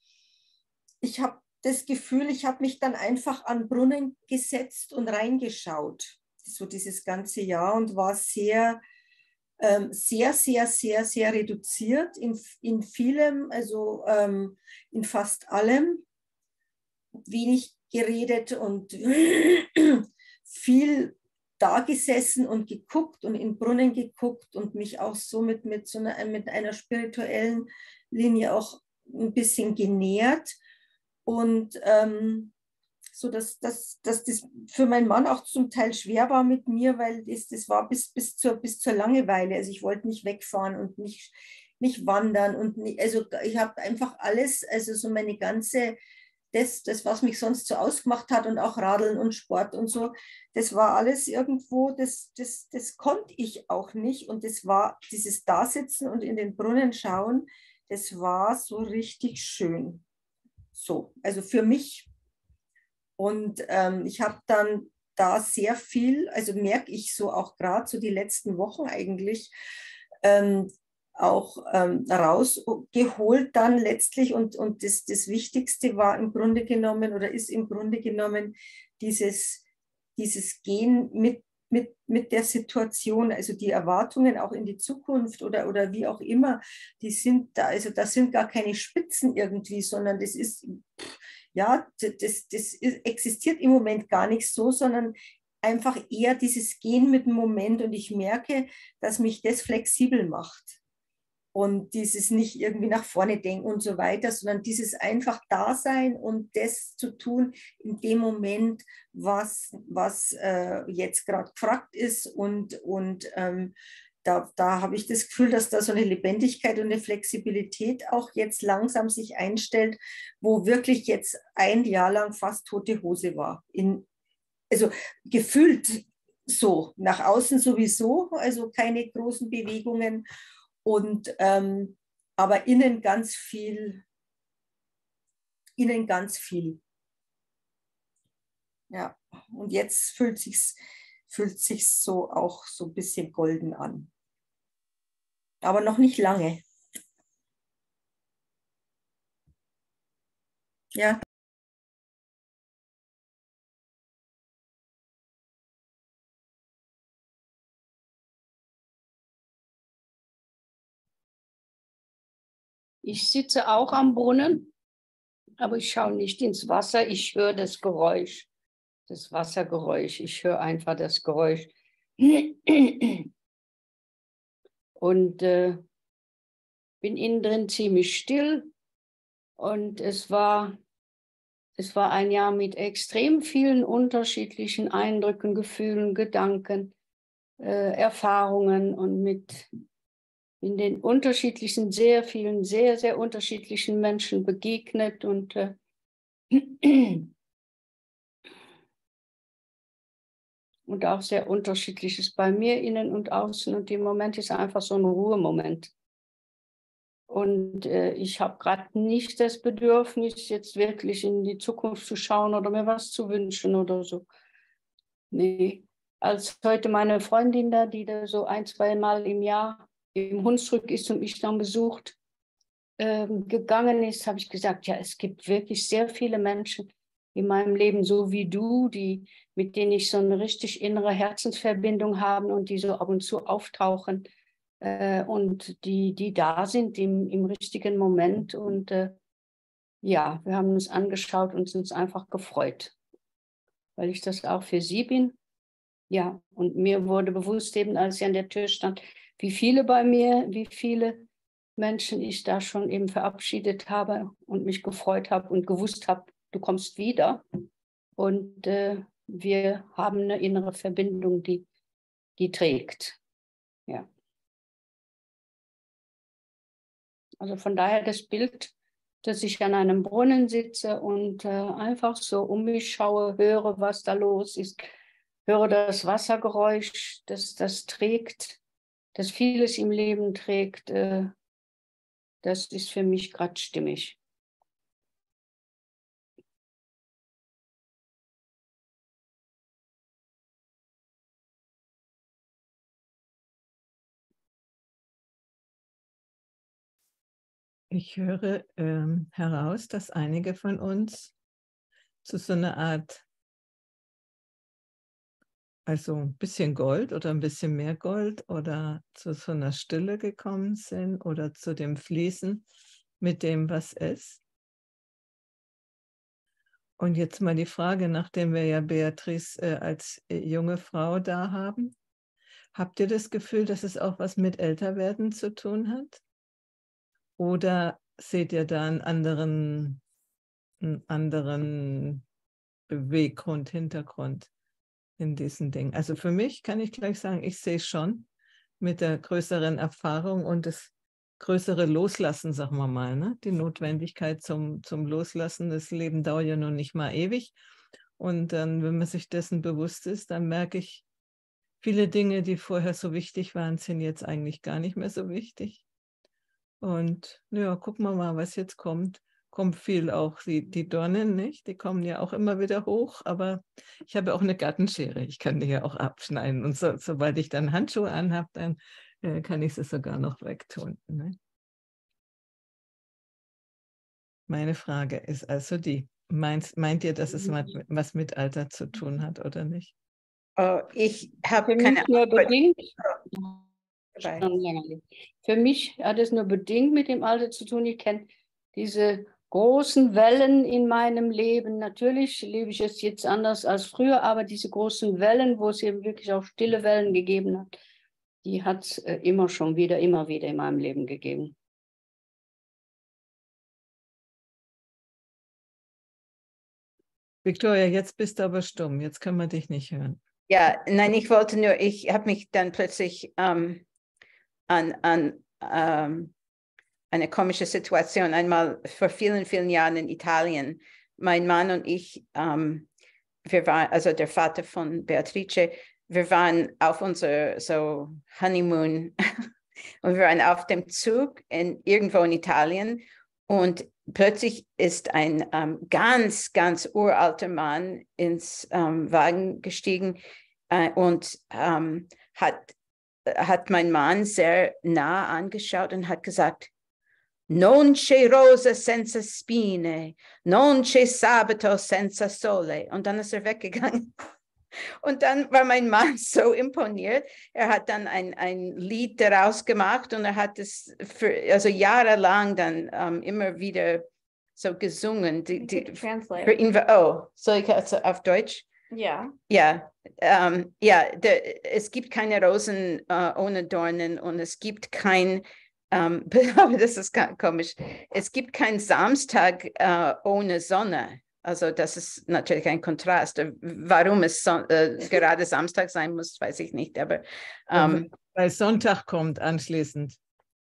ich habe das Gefühl, ich habe mich dann einfach an Brunnen gesetzt und reingeschaut, so dieses ganze Jahr und war sehr, sehr, sehr, sehr, sehr reduziert in, in vielem, also ähm, in fast allem. Wenig geredet und viel dagesessen und geguckt und in Brunnen geguckt und mich auch so mit, mit, so einer, mit einer spirituellen Linie auch ein bisschen genährt. Und ähm, so dass, dass, dass das für meinen Mann auch zum Teil schwer war mit mir, weil das, das war bis, bis, zur, bis zur Langeweile. Also ich wollte nicht wegfahren und nicht, nicht wandern. Und nicht, also ich habe einfach alles, also so meine ganze das, das, was mich sonst so ausgemacht hat und auch Radeln und Sport und so, das war alles irgendwo, das, das, das konnte ich auch nicht. Und das war dieses Dasitzen und in den Brunnen schauen, das war so richtig schön. So, also für mich. Und ähm, ich habe dann da sehr viel, also merke ich so auch gerade so die letzten Wochen eigentlich, ähm, auch ähm, rausgeholt dann letztlich. Und, und das, das Wichtigste war im Grunde genommen oder ist im Grunde genommen dieses, dieses Gehen mit, mit, mit der Situation, also die Erwartungen auch in die Zukunft oder, oder wie auch immer, die sind da, also das sind gar keine Spitzen irgendwie, sondern das ist... Pff, ja, das, das existiert im Moment gar nicht so, sondern einfach eher dieses Gehen mit dem Moment. Und ich merke, dass mich das flexibel macht. Und dieses nicht irgendwie nach vorne denken und so weiter, sondern dieses einfach Dasein und das zu tun in dem Moment, was, was äh, jetzt gerade gefragt ist. Und, und ähm, da, da habe ich das Gefühl, dass da so eine Lebendigkeit und eine Flexibilität auch jetzt langsam sich einstellt, wo wirklich jetzt ein Jahr lang fast tote Hose war. In, also gefühlt so, nach außen sowieso, also keine großen Bewegungen. Und ähm, aber innen ganz viel, innen ganz viel. Ja, und jetzt fühlt sich's, fühlt sich's so auch so ein bisschen golden an. Aber noch nicht lange. Ja. Ich sitze auch am Brunnen, aber ich schaue nicht ins Wasser. Ich höre das Geräusch, das Wassergeräusch. Ich höre einfach das Geräusch. Und äh, bin innen drin ziemlich still. Und es war, es war ein Jahr mit extrem vielen unterschiedlichen Eindrücken, Gefühlen, Gedanken, äh, Erfahrungen und mit... in den unterschiedlichen, sehr vielen, sehr, sehr unterschiedlichen Menschen begegnet. Und äh, und auch sehr unterschiedliches bei mir, innen und außen. Und im Moment ist einfach so ein Ruhemoment. Und äh, ich habe gerade nicht das Bedürfnis, jetzt wirklich in die Zukunft zu schauen oder mir was zu wünschen oder so. Nee. Als heute meine Freundin da, die da so ein, zwei Mal im Jahr im Hunsrück ist und mich dann besucht, ähm, gegangen ist, habe ich gesagt, ja, es gibt wirklich sehr viele Menschen in meinem Leben, so wie du, die, mit denen ich so eine richtig innere Herzensverbindung habe und die so ab und zu auftauchen äh, und die, die da sind im, im richtigen Moment. Und äh, ja, wir haben uns angeschaut und uns einfach gefreut, weil ich das auch für sie bin. Ja, und mir wurde bewusst eben, als sie an der Tür stand, wie viele bei mir, wie viele Menschen ich da schon eben verabschiedet habe und mich gefreut habe und gewusst habe, du kommst wieder. Und äh, wir haben eine innere Verbindung, die, die trägt. Ja. Also von daher das Bild, dass ich an einem Brunnen sitze und äh, einfach so um mich schaue, höre, was da los ist, höre das Wassergeräusch, das, das trägt. Dass vieles im Leben trägt, äh, das ist für mich gerade stimmig. Ich höre ähm, heraus, dass einige von uns zu so einer Art, also ein bisschen Gold oder ein bisschen mehr Gold oder zu so einer Stille gekommen sind oder zu dem Fließen mit dem, was ist. Und jetzt mal die Frage, nachdem wir ja Beatrice äh, als junge Frau da haben, habt ihr das Gefühl, dass es auch was mit Älterwerden zu tun hat? Oder seht ihr da einen anderen, einen anderen Beweggrund, Hintergrund in diesen Dingen? Also für mich kann ich gleich sagen, ich sehe schon mit der größeren Erfahrung und es größere Loslassen, sagen wir mal, ne? Die Notwendigkeit zum, zum Loslassen. Das Leben dauert ja nun nicht mal ewig. Und dann, wenn man sich dessen bewusst ist, dann merke ich, viele Dinge, die vorher so wichtig waren, sind jetzt eigentlich gar nicht mehr so wichtig. Und ja, gucken wir mal, was jetzt kommt. Kommt viel auch die, die Dornen, nicht? Die kommen ja auch immer wieder hoch, aber ich habe auch eine Gartenschere. Ich kann die ja auch abschneiden. Und so, sobald ich dann Handschuhe anhabe, dann äh, kann ich sie sogar noch wegtun. Ne? Meine Frage ist also die, meinst, meint ihr, dass es was mit Alter zu tun hat oder nicht? Oh, ich habe keine Ahnung. Für mich hat es nur bedingt mit dem Alter zu tun. Ich kenne diese großen Wellen in meinem Leben. Natürlich lebe ich es jetzt anders als früher, aber diese großen Wellen, wo es eben wirklich auch stille Wellen gegeben hat, die hat es immer schon wieder, immer wieder in meinem Leben gegeben. Victoria, jetzt bist du aber stumm. Jetzt können wir dich nicht hören. Ja, nein, ich wollte nur, ich habe mich dann plötzlich ähm, an, an ähm, eine komische Situation. Einmal vor vielen, vielen Jahren in Italien. Mein Mann und ich, ähm, wir waren, also der Vater von Beatrice, wir waren auf unser so Honeymoon und wir waren auf dem Zug in, irgendwo in Italien und plötzlich ist ein ähm, ganz, ganz uralter Mann ins ähm, Wagen gestiegen äh, und ähm, hat, hat mein Mann sehr nah angeschaut und hat gesagt, Non c'è rosa senza spine, non c'è sabato senza sole. Und dann ist er weggegangen. Und dann war mein Mann so imponiert. Er hat dann ein, ein Lied daraus gemacht und er hat es für, also jahrelang dann um, immer wieder so gesungen. Die, die, für ihn war, oh, soll ich also auf Deutsch? Ja. Ja, ähm, ja der, es gibt keine Rosen äh, ohne Dornen und es gibt kein Um, aber das ist komisch. Es gibt keinen Samstag uh, ohne Sonne. Also das ist natürlich ein Kontrast. Warum es so, äh, gerade Samstag sein muss, weiß ich nicht. Aber um, weil Sonntag kommt anschließend.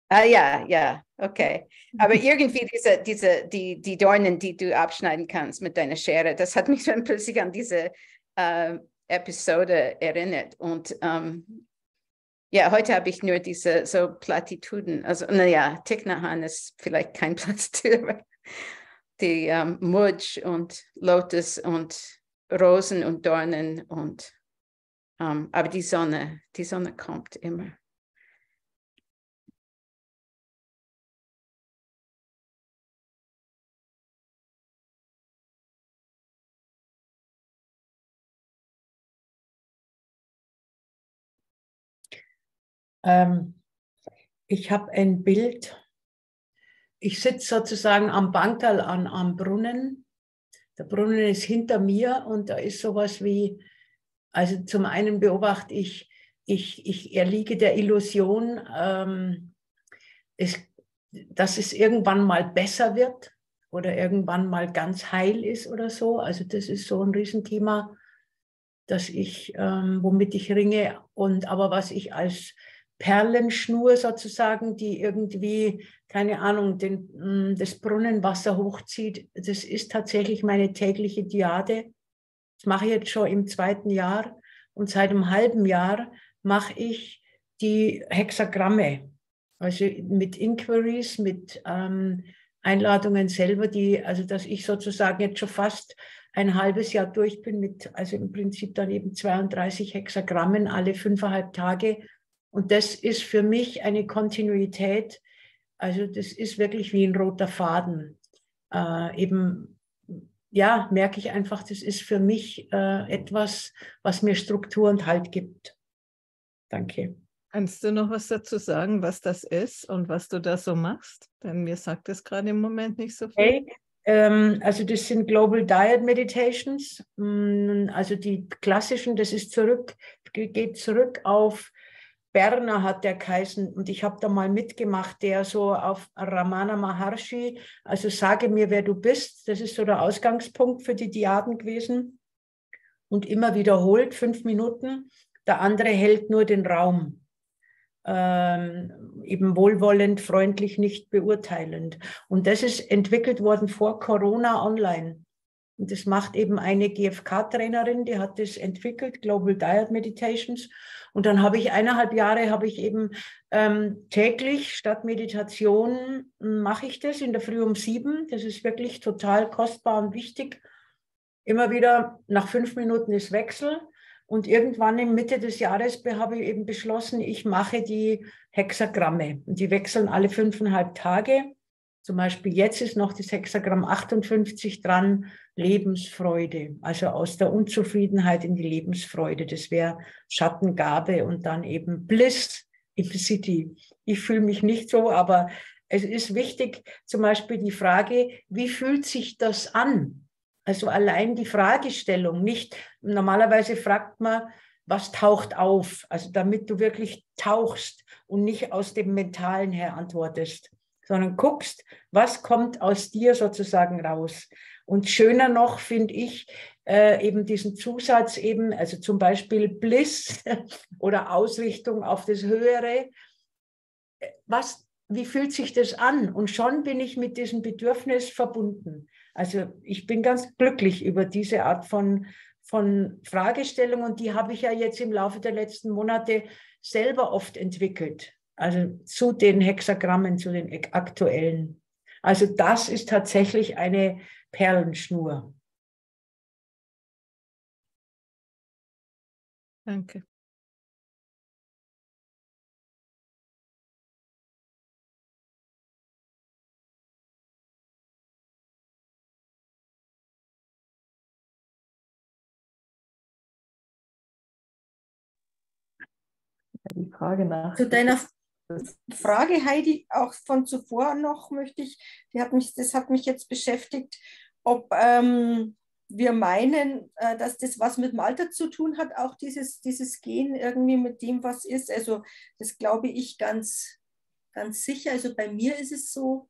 Ah ja, ja, okay. Aber irgendwie diese, diese, die, die Dornen, die du abschneiden kannst mit deiner Schere, das hat mich dann plötzlich an diese äh, Episode erinnert. Und ähm, ja, heute habe ich nur diese so Plattituden. Also, naja, Thich Nhat Hanh ist vielleicht kein Plattitüde, aber die ähm, Mudge und Lotus und Rosen und Dornen und ähm, aber die Sonne, die Sonne kommt immer. Ich habe ein Bild. Ich sitze sozusagen am Bankerl an, am Brunnen. Der Brunnen ist hinter mir und da ist sowas wie, also zum einen beobachte ich, ich, ich erliege der Illusion, ähm, es, dass es irgendwann mal besser wird oder irgendwann mal ganz heil ist oder so. Also das ist so ein Riesenthema, dass ich, ähm, womit ich ringe und aber was ich als Perlenschnur sozusagen, die irgendwie, keine Ahnung, den, das Brunnenwasser hochzieht. Das ist tatsächlich meine tägliche Diade. Das mache ich jetzt schon im zweiten Jahr. Und seit einem halben Jahr mache ich die Hexagramme. Also mit Inquiries, mit ähm, Einladungen selber, die, also dass ich sozusagen jetzt schon fast ein halbes Jahr durch bin, mit, also im Prinzip dann eben zweiunddreißig Hexagrammen alle fünfeinhalb Tage. Und das ist für mich eine Kontinuität, also das ist wirklich wie ein roter Faden. Äh, eben, ja, merke ich einfach, das ist für mich äh, etwas, was mir Struktur und Halt gibt. Danke. Kannst du noch was dazu sagen, was das ist und was du da so machst? Denn mir sagt das gerade im Moment nicht so viel. Hey. Also das sind Global Diet Meditations, also die klassischen, das ist zurück, geht zurück auf Berner hat der geheißen und ich habe da mal mitgemacht, der so auf Ramana Maharshi, also sage mir, wer du bist, das ist so der Ausgangspunkt für die Diaden gewesen und immer wiederholt, fünf Minuten, der andere hält nur den Raum. Ähm, eben wohlwollend, freundlich, nicht beurteilend. Und das ist entwickelt worden vor Corona online. Und das macht eben eine G F K-Trainerin, die hat das entwickelt, Global Diet Meditations. Und dann habe ich eineinhalb Jahre, habe ich eben ähm, täglich statt Meditation mache ich das in der Früh um sieben. Das ist wirklich total kostbar und wichtig. Immer wieder nach fünf Minuten ist Wechsel. Und irgendwann in Mitte des Jahres habe ich eben beschlossen, ich mache die Hexagramme. Und die wechseln alle fünfeinhalb Tage. Zum Beispiel jetzt ist noch das Hexagramm achtundfünfzig dran, Lebensfreude. Also aus der Unzufriedenheit in die Lebensfreude. Das wäre Schattengabe und dann eben Bliss in the City. Ich fühle mich nicht so, aber es ist wichtig, zum Beispiel die Frage, wie fühlt sich das an? Also allein die Fragestellung, nicht, normalerweise fragt man, was taucht auf? Also damit du wirklich tauchst und nicht aus dem Mentalen her antwortest, sondern guckst, was kommt aus dir sozusagen raus. Und schöner noch finde ich äh, eben diesen Zusatz eben, also zum Beispiel Bliss oder Ausrichtung auf das Höhere. Was, wie fühlt sich das an? Und schon bin ich mit diesem Bedürfnis verbunden. Also ich bin ganz glücklich über diese Art von, von Fragestellung und die habe ich ja jetzt im Laufe der letzten Monate selber oft entwickelt, also zu den Hexagrammen, zu den aktuellen. Also das ist tatsächlich eine Perlenschnur. Danke. Die Frage nach. Zu deiner Frage, Heidi, auch von zuvor noch möchte ich, die hat mich, das hat mich jetzt beschäftigt, ob ähm, wir meinen, äh, dass das was mit dem Alter zu tun hat, auch dieses, dieses Gen irgendwie mit dem, was ist. Also das glaube ich ganz, ganz sicher. Also bei mir ist es so.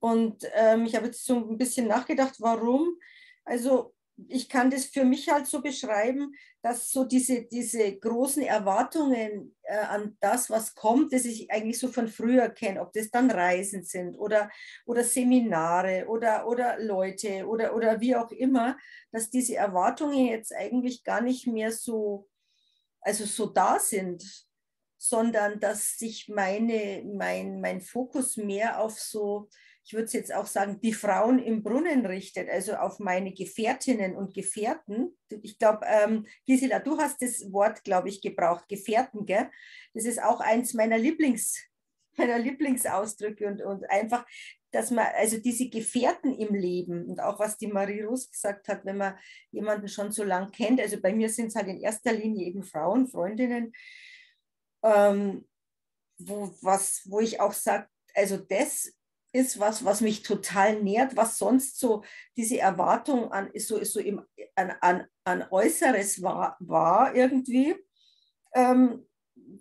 Und ähm, ich habe jetzt so ein bisschen nachgedacht, warum. Also ich kann das für mich halt so beschreiben, dass so diese, diese großen Erwartungen äh, an das, was kommt, das ich eigentlich so von früher kenne, ob das dann Reisen sind oder, oder Seminare oder, oder Leute oder, oder wie auch immer, dass diese Erwartungen jetzt eigentlich gar nicht mehr so, also so da sind, sondern dass sich meine, mein, mein Fokus mehr auf so, ich würde es jetzt auch sagen, die Frauen im Brunnen richtet, also auf meine Gefährtinnen und Gefährten. Ich glaube, ähm, Gisela, du hast das Wort, glaube ich, gebraucht, Gefährten, gell? Das ist auch eins meiner Lieblings, meiner Lieblingsausdrücke und, und einfach, dass man, also diese Gefährten im Leben und auch was die Marie Rose gesagt hat, wenn man jemanden schon so lang kennt, also bei mir sind es halt in erster Linie eben Frauen, Freundinnen, ähm, wo, was, wo ich auch sage, also das ist was, was mich total nährt, was sonst so diese Erwartung an, so, so im, an, an, an Äußeres war, war irgendwie. Ähm,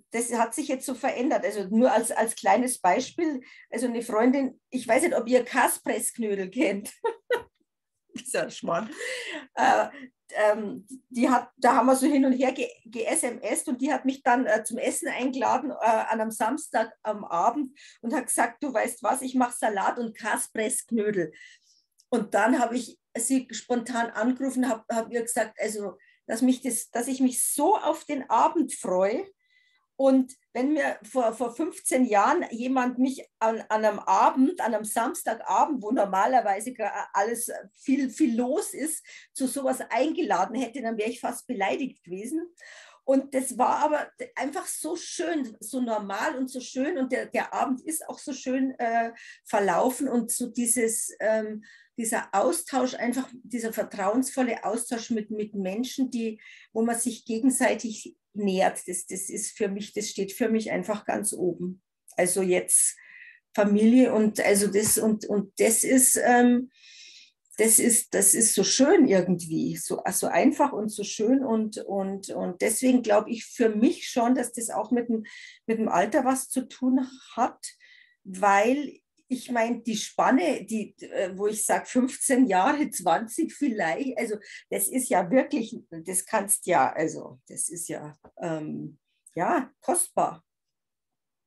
das hat sich jetzt so verändert. Also nur als, als kleines Beispiel, also eine Freundin, ich weiß nicht, ob ihr Kaspressknödel kennt. Dieser Schmarrn. Äh, ähm, die hat, da haben wir so hin und her ge-S M S und die hat mich dann äh, zum Essen eingeladen äh, an einem Samstag am Abend und hat gesagt, du weißt was, ich mache Salat und Kaspressknödel. Und dann habe ich sie spontan angerufen, habe hab ihr gesagt, also, dass, mich das, dass ich mich so auf den Abend freue. Und wenn mir vor, vor fünfzehn Jahren jemand mich an, an einem Abend, an einem Samstagabend, wo normalerweise alles viel, viel los ist, zu sowas eingeladen hätte, dann wäre ich fast beleidigt gewesen. Und das war aber einfach so schön, so normal und so schön. Und der, der Abend ist auch so schön äh, verlaufen. Und so dieses, ähm, dieser Austausch, einfach dieser vertrauensvolle Austausch mit, mit Menschen, die, wo man sich gegenseitig nährt, das, das ist für mich, das steht für mich einfach ganz oben. Also jetzt Familie und also das und, und das ist ähm, das ist das ist so schön irgendwie, so also einfach und so schön und und und deswegen glaube ich für mich schon, dass das auch mit dem mit dem Alter was zu tun hat, weil ich meine, die Spanne, die, wo ich sage, fünfzehn Jahre, zwanzig vielleicht, also das ist ja wirklich, das kannst ja, also das ist ja, ähm, ja, kostbar.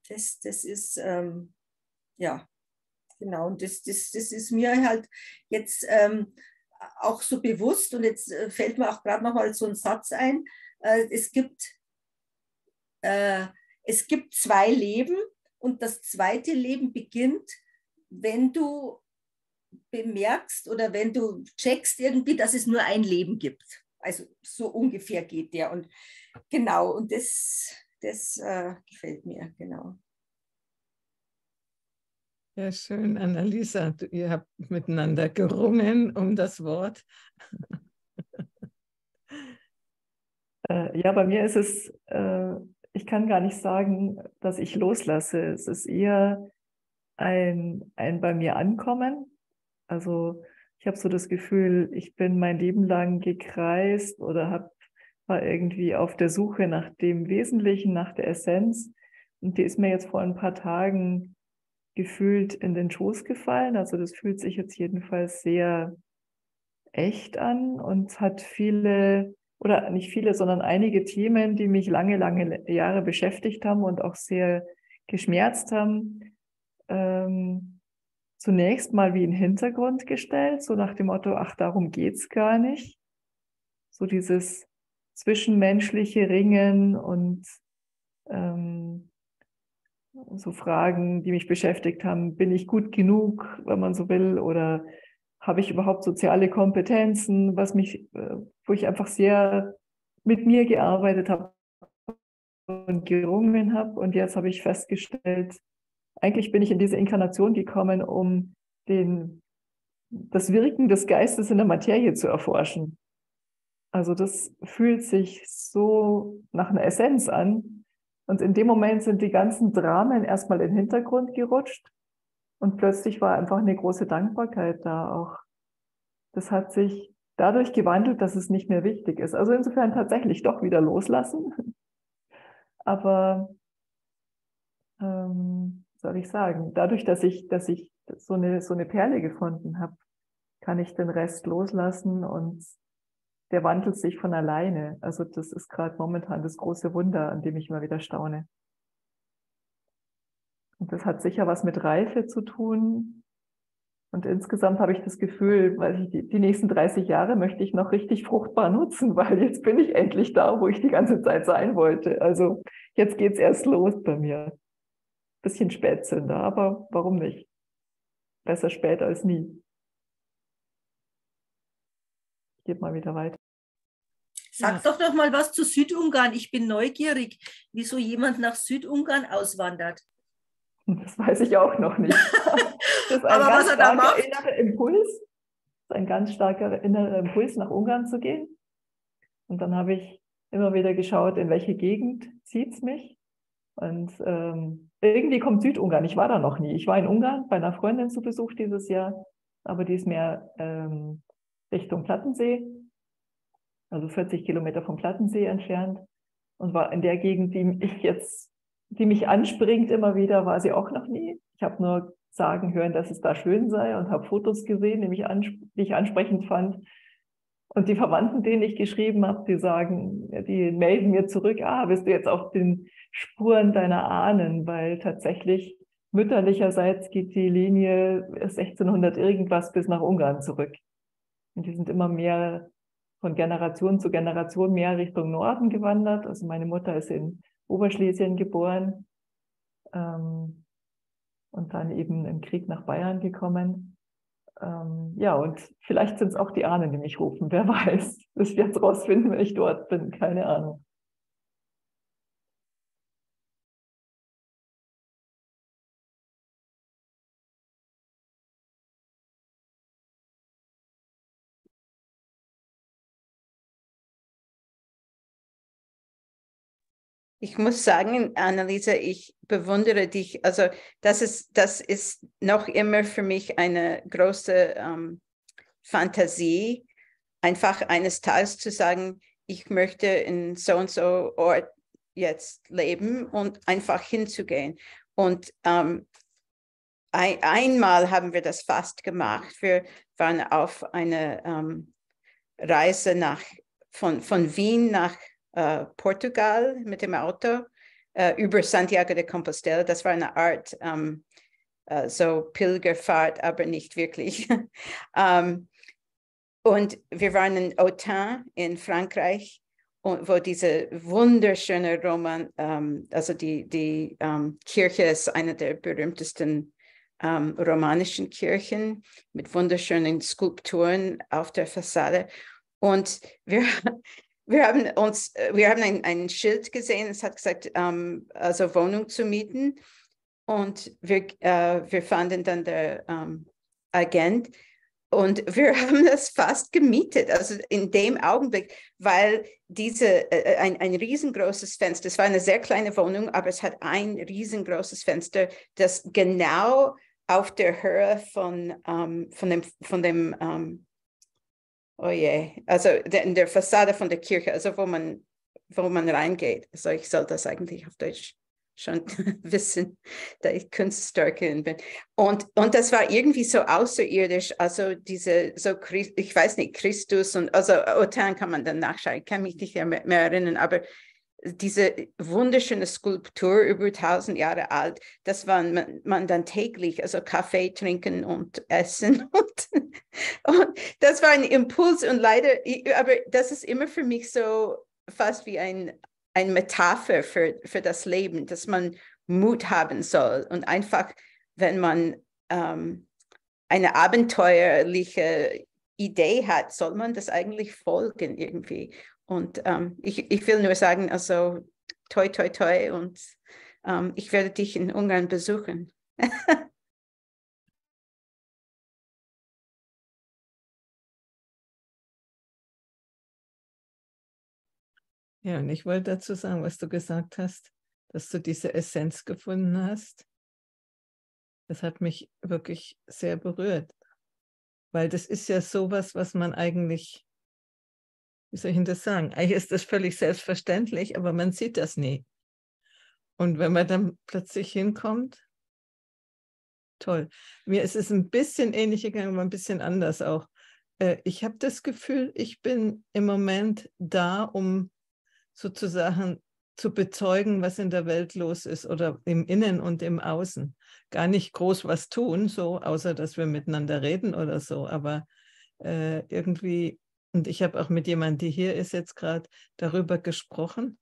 Das, das ist, ähm, ja, genau. Und das, das, das ist mir halt jetzt ähm, auch so bewusst. Und jetzt äh, fällt mir auch gerade nochmal so ein Satz ein. Äh, es gibt, äh, es gibt zwei Leben. Und das zweite Leben beginnt, wenn du bemerkst oder wenn du checkst irgendwie, dass es nur ein Leben gibt. Also so ungefähr geht der. Und genau, und das, das äh, gefällt mir, genau. Ja, schön, Annalisa. Du, ihr habt miteinander gerungen um das Wort. äh, ja, bei mir ist es, äh, ich kann gar nicht sagen, dass ich loslasse. Es ist eher ein, ein bei mir ankommen. Also ich habe so das Gefühl, ich bin mein Leben lang gekreist oder hab, war irgendwie auf der Suche nach dem Wesentlichen, nach der Essenz. Und die ist mir jetzt vor ein paar Tagen gefühlt in den Schoß gefallen. Also das fühlt sich jetzt jedenfalls sehr echt an und hat viele, oder nicht viele, sondern einige Themen, die mich lange, lange Jahre beschäftigt haben und auch sehr geschmerzt haben, ähm, zunächst mal wie in den Hintergrund gestellt, so nach dem Motto, ach, darum geht's gar nicht. So dieses zwischenmenschliche Ringen und ähm, so Fragen, die mich beschäftigt haben, bin ich gut genug, wenn man so will, oder habe ich überhaupt soziale Kompetenzen, was mich, wo ich einfach sehr mit mir gearbeitet habe und gerungen habe. Und jetzt habe ich festgestellt, eigentlich bin ich in diese Inkarnation gekommen, um den, das Wirken des Geistes in der Materie zu erforschen. Also das fühlt sich so nach einer Essenz an. Und in dem Moment sind die ganzen Dramen erstmal in den Hintergrund gerutscht. Und plötzlich war einfach eine große Dankbarkeit da auch. Das hat sich dadurch gewandelt, dass es nicht mehr wichtig ist. Also insofern tatsächlich doch wieder loslassen. Aber ähm, soll ich sagen, dadurch, dass ich, dass ich so eine, so eine Perle gefunden habe, kann ich den Rest loslassen und der wandelt sich von alleine. Also das ist gerade momentan das große Wunder, an dem ich mal wieder staune. Und das hat sicher was mit Reife zu tun. Und insgesamt habe ich das Gefühl, weil ich die, die nächsten dreißig Jahre möchte ich noch richtig fruchtbar nutzen, weil jetzt bin ich endlich da, wo ich die ganze Zeit sein wollte. Also jetzt geht es erst los bei mir. Bisschen spät sind da, aber warum nicht? Besser spät als nie. Ich gebe mal wieder weiter. Sag ja. doch noch mal was zu Südungarn. Ich bin neugierig, wieso jemand nach Südungarn auswandert. Das weiß ich auch noch nicht. Das ist ein aber ganz was er da macht? Innerer Impuls, das ist ein ganz starker innerer Impuls, nach Ungarn zu gehen. Und dann habe ich immer wieder geschaut, in welche Gegend zieht es mich. Und ähm, irgendwie kommt Südungarn, ich war da noch nie. Ich war in Ungarn bei einer Freundin zu Besuch dieses Jahr, aber die ist mehr ähm, Richtung Plattensee, also vierzig Kilometer vom Plattensee entfernt, und war in der Gegend, die ich jetzt, die mich anspringt immer wieder, war sie auch noch nie. Ich habe nur sagen hören, dass es da schön sei und habe Fotos gesehen, die, mich ansp die ich ansprechend fand. Und die Verwandten, denen ich geschrieben habe, die sagen, die melden mir zurück, ah, bist du jetzt auf den Spuren deiner Ahnen, weil tatsächlich mütterlicherseits geht die Linie sechzehnhundert irgendwas bis nach Ungarn zurück. Und die sind immer mehr von Generation zu Generation mehr Richtung Norden gewandert. Also meine Mutter ist in Oberschlesien geboren ähm, und dann eben im Krieg nach Bayern gekommen. Ja, und vielleicht sind es auch die Ahnen, die mich rufen, wer weiß. Das werde ich rausfinden, wenn ich dort bin, keine Ahnung. Ich muss sagen, Annalisa, ich bewundere dich. Also das ist, das ist noch immer für mich eine große ähm, Fantasie, einfach eines Tages zu sagen, ich möchte in so und so Ort jetzt leben und einfach hinzugehen. Und ähm, ein, einmal haben wir das fast gemacht. Wir waren auf einer ähm, Reise nach, von, von Wien nach Portugal mit dem Auto äh, über Santiago de Compostela. Das war eine Art ähm, äh, so Pilgerfahrt, aber nicht wirklich. ähm, und wir waren in Autun in Frankreich, und wo diese wunderschöne Roman, ähm, also die, die ähm, Kirche ist eine der berühmtesten ähm, romanischen Kirchen mit wunderschönen Skulpturen auf der Fassade. Und wir, wir haben uns, wir haben ein, ein Schild gesehen, es hat gesagt, ähm, also Wohnung zu mieten. Und wir, äh, wir fanden dann der ähm, Agent. Und wir haben das fast gemietet, also in dem Augenblick, weil diese, äh, ein, ein riesengroßes Fenster, es war eine sehr kleine Wohnung, aber es hat ein riesengroßes Fenster, das genau auf der Höhe von, ähm, von dem, von dem ähm, oh je, also in der Fassade von der Kirche, also wo man, wo man reingeht. Also ich soll das eigentlich auf Deutsch schon wissen, da ich Künstlerin bin. Und, und das war irgendwie so außerirdisch, also diese, so ich weiß nicht, Christus und, also Autun kann man dann nachschauen, ich kann mich nicht mehr, mehr erinnern, aber diese wunderschöne Skulptur, über tausend Jahre alt, das war man, man dann täglich, also Kaffee trinken und essen. Und, und das war ein Impuls und leider, aber das ist immer für mich so fast wie ein eine Metapher für, für das Leben, dass man Mut haben soll und einfach, wenn man ähm, eine abenteuerliche Idee hat, soll man das eigentlich folgen irgendwie. Und ähm, ich, ich will nur sagen, also toi, toi, toi und ähm, ich werde dich in Ungarn besuchen. Ja, und ich wollte dazu sagen, was du gesagt hast, dass du diese Essenz gefunden hast. Das hat mich wirklich sehr berührt, weil das ist ja sowas, was man eigentlich, wie soll ich denn das sagen? Eigentlich ist das völlig selbstverständlich, aber man sieht das nie. Und wenn man dann plötzlich hinkommt, toll. Mir ist es ein bisschen ähnlich gegangen, aber ein bisschen anders auch. Ich habe das Gefühl, ich bin im Moment da, um sozusagen zu bezeugen, was in der Welt los ist oder im Innen und im Außen. Gar nicht groß was tun, so außer dass wir miteinander reden oder so, aber äh, irgendwie, und ich habe auch mit jemandem, die hier ist jetzt gerade, darüber gesprochen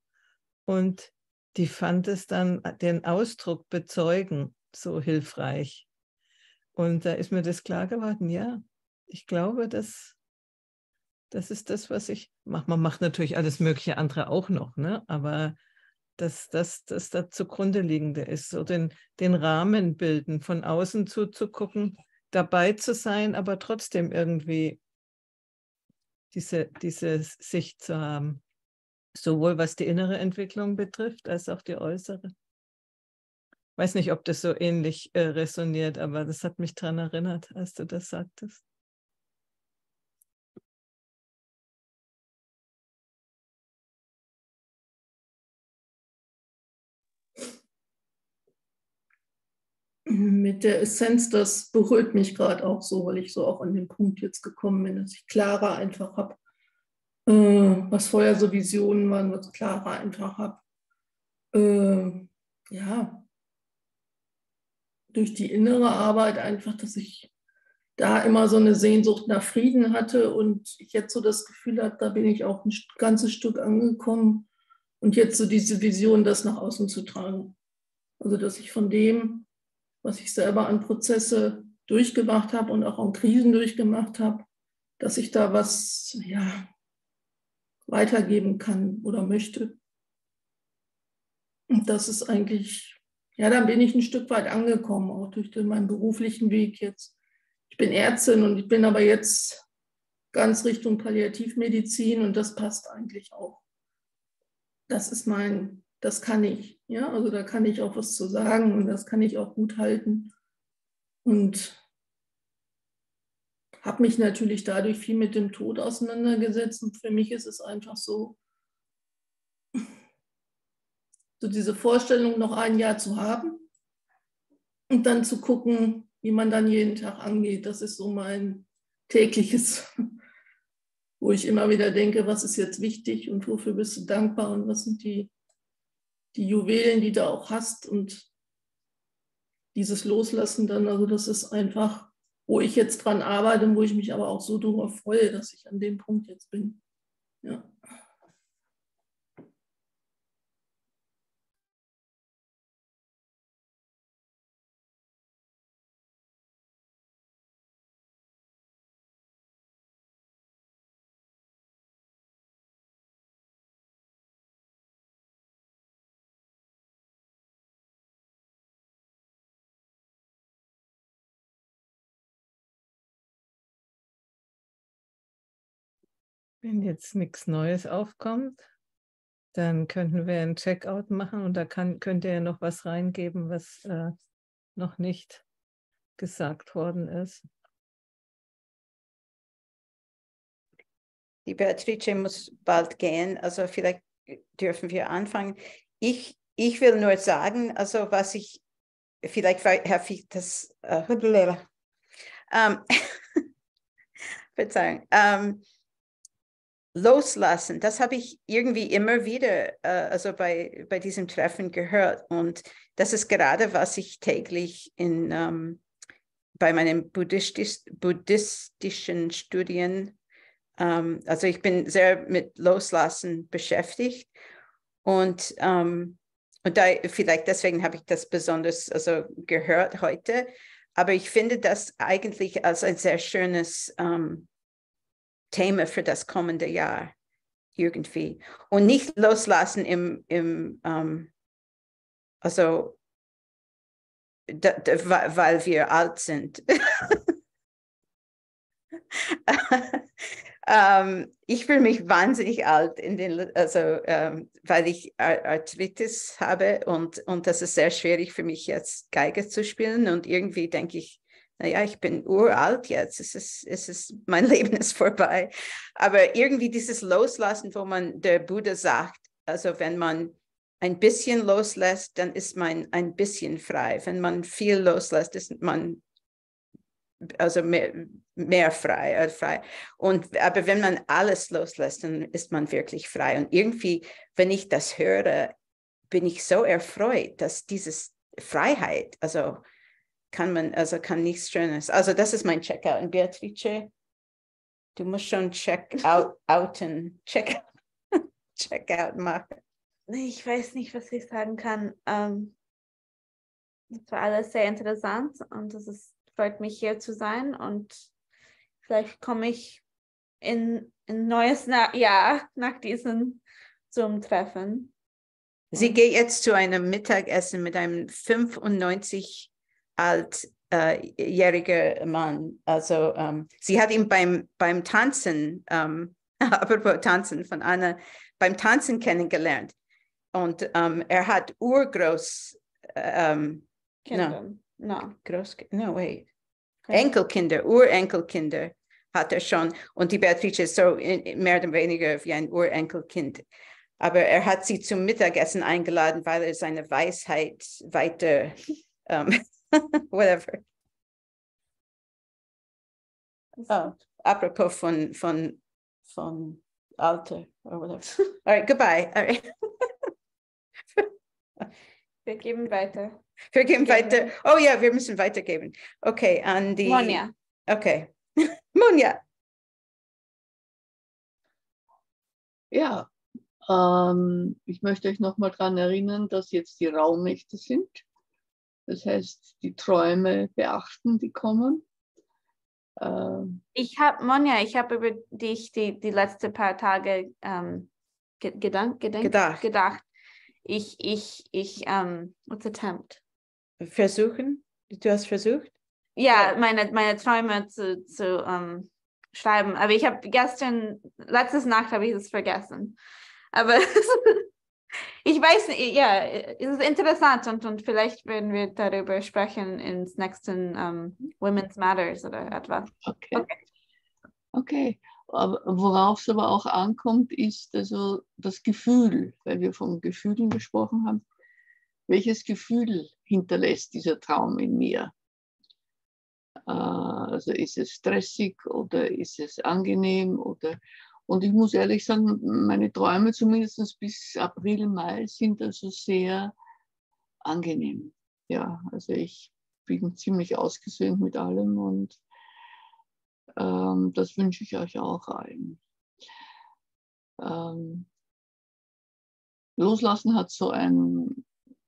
und die fand es dann, den Ausdruck bezeugen, so hilfreich. Und da ist mir das klar geworden, ja, ich glaube, dass Das ist das, was ich mache. Man macht natürlich alles Mögliche andere auch noch, ne? Aber dass das, das da zugrunde liegende ist, so den, den Rahmen bilden, von außen zuzugucken, dabei zu sein, aber trotzdem irgendwie diese, diese Sicht zu haben. Sowohl was die innere Entwicklung betrifft, als auch die äußere. Ich weiß nicht, ob das so ähnlich äh, resoniert, aber das hat mich daran erinnert, als du das sagtest. Mit der Essenz, das berührt mich gerade auch so, weil ich so auch an den Punkt jetzt gekommen bin, dass ich klarer einfach habe, äh, was vorher so Visionen waren, was klarer einfach habe. Äh, ja, durch die innere Arbeit einfach, dass ich da immer so eine Sehnsucht nach Frieden hatte und ich jetzt so das Gefühl habe, da bin ich auch ein ganzes Stück angekommen und jetzt so diese Vision, das nach außen zu tragen. Also, dass ich von dem, was ich selber an Prozesse durchgemacht habe und auch an Krisen durchgemacht habe, dass ich da was ja, weitergeben kann oder möchte. Und das ist eigentlich, ja, dann bin ich ein Stück weit angekommen, auch durch den, meinen beruflichen Weg jetzt. Ich bin Ärztin und ich bin aber jetzt ganz Richtung Palliativmedizin und das passt eigentlich auch. Das ist mein... Das kann ich, ja, also da kann ich auch was zu sagen und das kann ich auch gut halten und habe mich natürlich dadurch viel mit dem Tod auseinandergesetzt und für mich ist es einfach so, so diese Vorstellung, noch ein Jahr zu haben und dann zu gucken, wie man dann jeden Tag angeht, das ist so mein tägliches, wo ich immer wieder denke, was ist jetzt wichtig und wofür bist du dankbar und was sind die die Juwelen, die du auch hast und dieses Loslassen dann, also das ist einfach, wo ich jetzt dran arbeite, wo ich mich aber auch so darüber freue, dass ich an dem Punkt jetzt bin. Ja. Wenn jetzt nichts Neues aufkommt, dann könnten wir einen Checkout machen und da kann, könnt ihr ja noch was reingeben, was äh, noch nicht gesagt worden ist. Die Beatrice muss bald gehen, also vielleicht dürfen wir anfangen. Ich, ich will nur sagen, also was ich, vielleicht habe ich das, äh, ähm, Verzeihung, ähm, Loslassen, das habe ich irgendwie immer wieder äh, also bei, bei diesem Treffen gehört. Und das ist gerade, was ich täglich in, ähm, bei meinen buddhistisch, buddhistischen Studien, ähm, also ich bin sehr mit Loslassen beschäftigt. Und, ähm, und da, vielleicht deswegen habe ich das besonders also gehört heute. Aber ich finde das eigentlich als ein sehr schönes ähm, Thema für das kommende Jahr irgendwie. Und nicht loslassen im, im ähm, also, da, da, weil wir alt sind. ähm, ich fühle mich wahnsinnig alt, in den, also, ähm, weil ich Arthritis habe und, und das ist sehr schwierig für mich jetzt, Geige zu spielen. Und irgendwie denke ich, naja, ich bin uralt jetzt, es ist, es ist, mein Leben ist vorbei. Aber irgendwie dieses Loslassen, wo man, der Buddha sagt, also wenn man ein bisschen loslässt, dann ist man ein bisschen frei. Wenn man viel loslässt, ist man also mehr, mehr frei, frei. Und, aber wenn man alles loslässt, dann ist man wirklich frei. Und irgendwie, wenn ich das höre, bin ich so erfreut, dass diese Freiheit, also kann man, also kann nichts Schönes. Also das ist mein Checkout. Und Beatrice, du musst schon Checkout, outen, Checkout, Checkout machen. Ich weiß nicht, was ich sagen kann. Ähm, das war alles sehr interessant und es ist, freut mich, hier zu sein. Und vielleicht komme ich in ein neues Na- Jahr nach diesem Zoom-Treffen. Sie geht jetzt zu einem Mittagessen mit einem fünfundneunzig altjähriger äh, Mann. Also ähm, sie hat ihn beim, beim Tanzen, ähm, apropos Tanzen von Anna, beim Tanzen kennengelernt. Und ähm, er hat urgroß ähm, Kinder. No, no. Groß, no, wait. Okay. Enkelkinder, Urenkelkinder hat er schon. Und die Beatrice ist so in, mehr oder weniger wie ein Urenkelkind. Aber er hat sie zum Mittagessen eingeladen, weil er seine Weisheit weiter ähm, whatever. Oh, apropos von, von, von Alter or whatever. All right, goodbye. All right. Wir geben weiter. Wir geben weiter. Oh ja, wir müssen weitergeben. Okay, an die... Monja. Okay. Monja. Ja, ähm, ich möchte euch nochmal daran erinnern, dass jetzt die Rauhnächte sind. Das heißt, die Träume beachten, die kommen. Ähm, ich habe, Monja, ich habe über dich die, die letzten paar Tage ähm, gedank, gedank, gedacht. gedacht. Ich, ich, ich, ähm, what's attempt? Versuchen? Du hast versucht? Ja, meine, meine Träume zu, zu ähm, schreiben. Aber ich habe gestern, letzte Nacht habe ich es vergessen. Aber... Ich weiß nicht, ja, es ist interessant und, und vielleicht werden wir darüber sprechen ins nächste um, Women's Matters oder etwas. Okay. Okay. Okay. Aber worauf es aber auch ankommt, ist also das Gefühl, weil wir von Gefühlen gesprochen haben. Welches Gefühl hinterlässt dieser Traum in mir? Also ist es stressig oder ist es angenehm oder Und ich muss ehrlich sagen, meine Träume zumindest bis April, Mai sind also sehr angenehm. Ja, also ich bin ziemlich ausgesöhnt mit allem und ähm, das wünsche ich euch auch allen. Ähm, Loslassen hat so ein,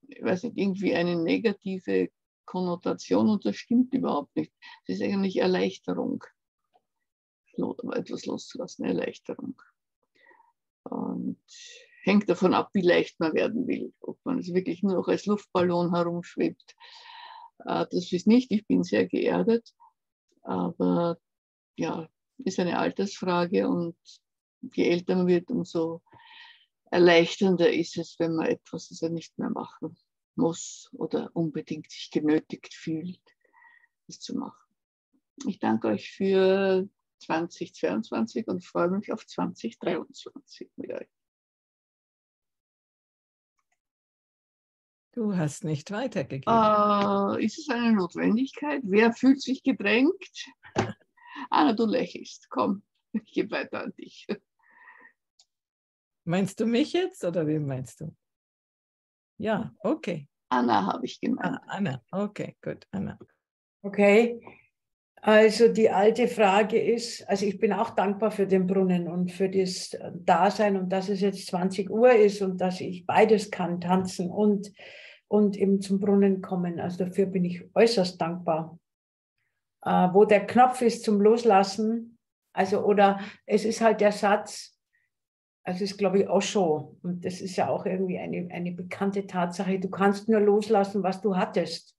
ich weiß nicht, irgendwie eine negative Konnotation und das stimmt überhaupt nicht. Es ist eigentlich Erleichterung, etwas loszulassen, Erleichterung. Und hängt davon ab, wie leicht man werden will, ob man es wirklich nur noch als Luftballon herumschwebt. Das ist nicht, ich bin sehr geerdet, aber ja, ist eine Altersfrage und je älter man wird, umso erleichternder ist es, wenn man etwas, das er nicht mehr machen muss oder unbedingt sich genötigt fühlt, es zu machen. Ich danke euch für zweitausendzweiundzwanzig und freue mich auf zweitausenddreiundzwanzig mit euch. Du hast nicht weitergegeben. Äh, ist es eine Notwendigkeit? Wer fühlt sich gedrängt? Anna, du lächelst. Komm, ich gebe weiter an dich. Meinst du mich jetzt oder wen meinst du? Ja, okay. Anna habe ich gemeint. Ah, Anna, okay, gut, Anna. Okay, also die alte Frage ist, also ich bin auch dankbar für den Brunnen und für das Dasein und dass es jetzt zwanzig Uhr ist und dass ich beides kann, tanzen und, und eben zum Brunnen kommen. Also dafür bin ich äußerst dankbar. Äh, wo der Knopf ist zum Loslassen, also oder es ist halt der Satz, also ist, glaube ich, Osho. Und das ist ja auch irgendwie eine, eine bekannte Tatsache. Du kannst nur loslassen, was du hattest.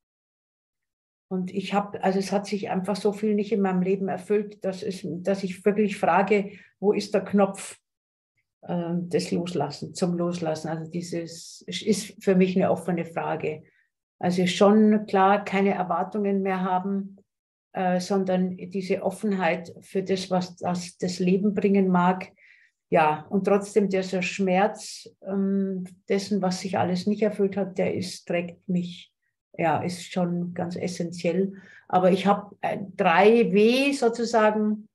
Und ich habe, also es hat sich einfach so viel nicht in meinem Leben erfüllt, dass, es, dass ich wirklich frage, wo ist der Knopf äh, des Loslassen, zum Loslassen? Also dieses ist für mich eine offene Frage. Also schon klar, keine Erwartungen mehr haben, äh, sondern diese Offenheit für das, was das, das Leben bringen mag. Ja, und trotzdem dieser Schmerz ähm, dessen, was sich alles nicht erfüllt hat, der ist, trägt mich, ja, ist schon ganz essentiell. Aber ich habe äh, drei W sozusagen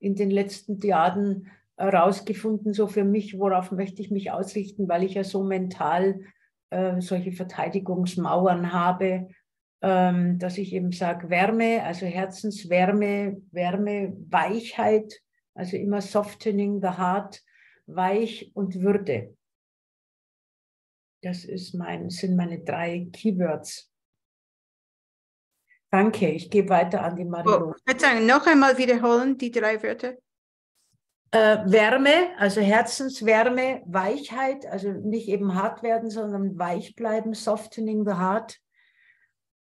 in den letzten Jahren herausgefunden, äh, so für mich, worauf möchte ich mich ausrichten, weil ich ja so mental äh, solche Verteidigungsmauern habe, ähm, dass ich eben sage, Wärme, also Herzenswärme, Wärme, Weichheit, also immer softening the heart, weich und Würde. Das ist mein, sind meine drei Keywords. Danke, ich gebe weiter an die Marion. Oh, bitte noch einmal wiederholen die drei Wörter. Äh, Wärme, also Herzenswärme, Weichheit, also nicht eben hart werden, sondern weich bleiben, softening the heart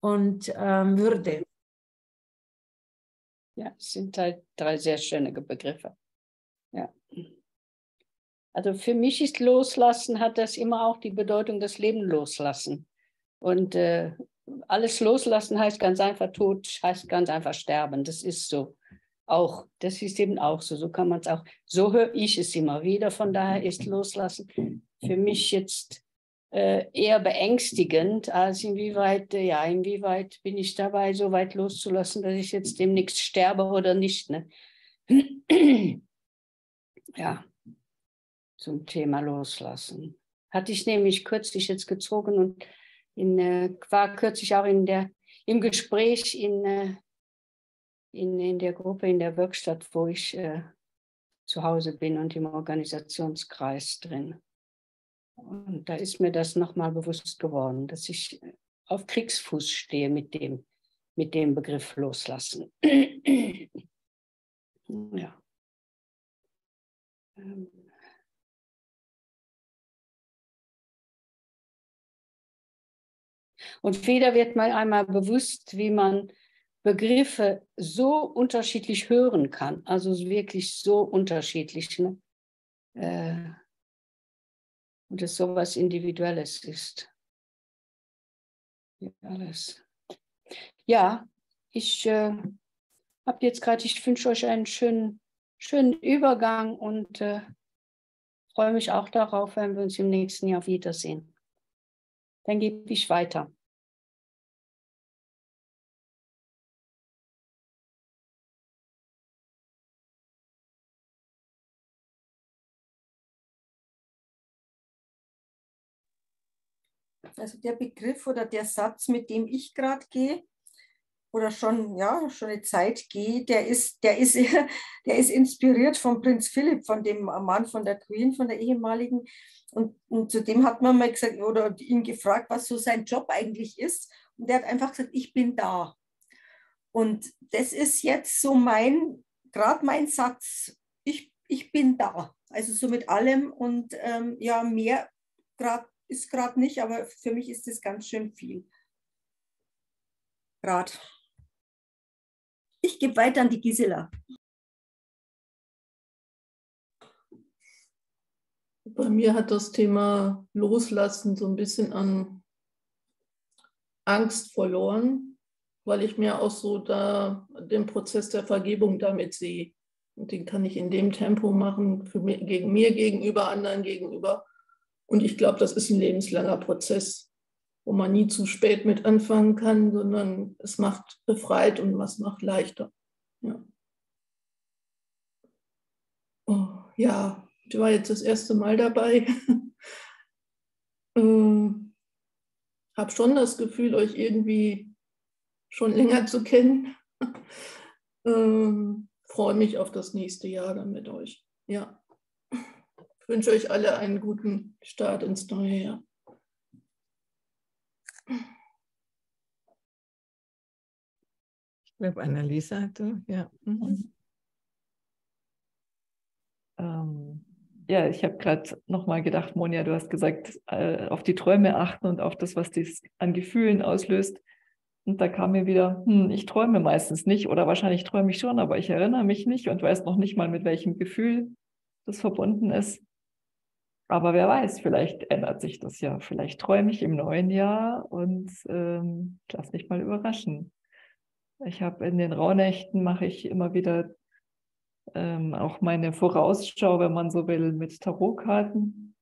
und ähm, Würde. Ja, es sind halt drei sehr schöne Begriffe. Ja. Also für mich ist Loslassen, hat das immer auch die Bedeutung, das Leben loslassen. Und äh, alles loslassen heißt ganz einfach Tod, heißt ganz einfach Sterben. Das ist so. Auch, das ist eben auch so. So kann man es auch, so höre ich es immer wieder. Von daher ist Loslassen für mich jetzt äh, eher beängstigend, als inwieweit, äh, ja, inwieweit bin ich dabei, so weit loszulassen, dass ich jetzt demnächst sterbe oder nicht. Ne? Ja, zum Thema Loslassen. Hatte ich nämlich kürzlich jetzt gezogen und in, äh, war kürzlich auch in der, im Gespräch in, äh, in, in der Gruppe, in der Werkstatt, wo ich äh, zu Hause bin und im Organisationskreis drin. Und da ist mir das nochmal bewusst geworden, dass ich auf Kriegsfuß stehe mit dem, mit dem Begriff Loslassen. Ja. Und wieder wird mal einmal bewusst, wie man Begriffe so unterschiedlich hören kann. Also wirklich so unterschiedlich. Ne? Äh, Und dass sowas Individuelles ist. Ja, alles. Ja, ich äh, habe jetzt gerade, ich wünsche euch einen schönen, schönen Übergang und äh, freue mich auch darauf, wenn wir uns im nächsten Jahr wiedersehen. Dann gebe ich weiter. Also der Begriff oder der Satz, mit dem ich gerade gehe oder schon, ja, schon eine Zeit gehe, der ist, der, ist, der ist inspiriert von Prinz Philipp, von dem Mann von der Queen, von der ehemaligen. Und, und zu dem hat man mal gesagt oder ihn gefragt, was so sein Job eigentlich ist. Und der hat einfach gesagt, ich bin da. Und das ist jetzt so mein, gerade mein Satz, ich, ich bin da. Also so mit allem und ähm, ja, mehr grad, ist gerade nicht, aber für mich ist das ganz schön viel. Gerade. Ich gebe weiter an die Gisela. Bei mir hat das Thema Loslassen so ein bisschen an Angst verloren, weil ich mir auch so da den Prozess der Vergebung damit sehe. Und den kann ich in dem Tempo machen, für mich, gegen mir gegenüber, anderen gegenüber. Und ich glaube, das ist ein lebenslanger Prozess, wo man nie zu spät mit anfangen kann, sondern es macht befreit und was macht leichter. Ja. Oh, ja, ich war jetzt das erste Mal dabei. ähm, habe schon das Gefühl, euch irgendwie schon länger zu kennen. ähm, Freue mich auf das nächste Jahr dann mit euch. Ja. Ich wünsche euch alle einen guten Start ins neue Jahr. Ich glaube, Annalisa hat du, ja. Mhm. Ähm, ja, ich habe gerade nochmal gedacht, Monja, du hast gesagt, äh, auf die Träume achten und auf das, was dies an Gefühlen auslöst. Und da kam mir wieder, hm, ich träume meistens nicht oder wahrscheinlich träume ich schon, aber ich erinnere mich nicht und weiß noch nicht mal, mit welchem Gefühl das verbunden ist. Aber wer weiß, vielleicht ändert sich das ja. Vielleicht träume ich im neuen Jahr und ähm, lass mich mal überraschen. Ich habe in den Rauhnächten, mache ich immer wieder ähm, auch meine Vorausschau, wenn man so will, mit Tarotkarten.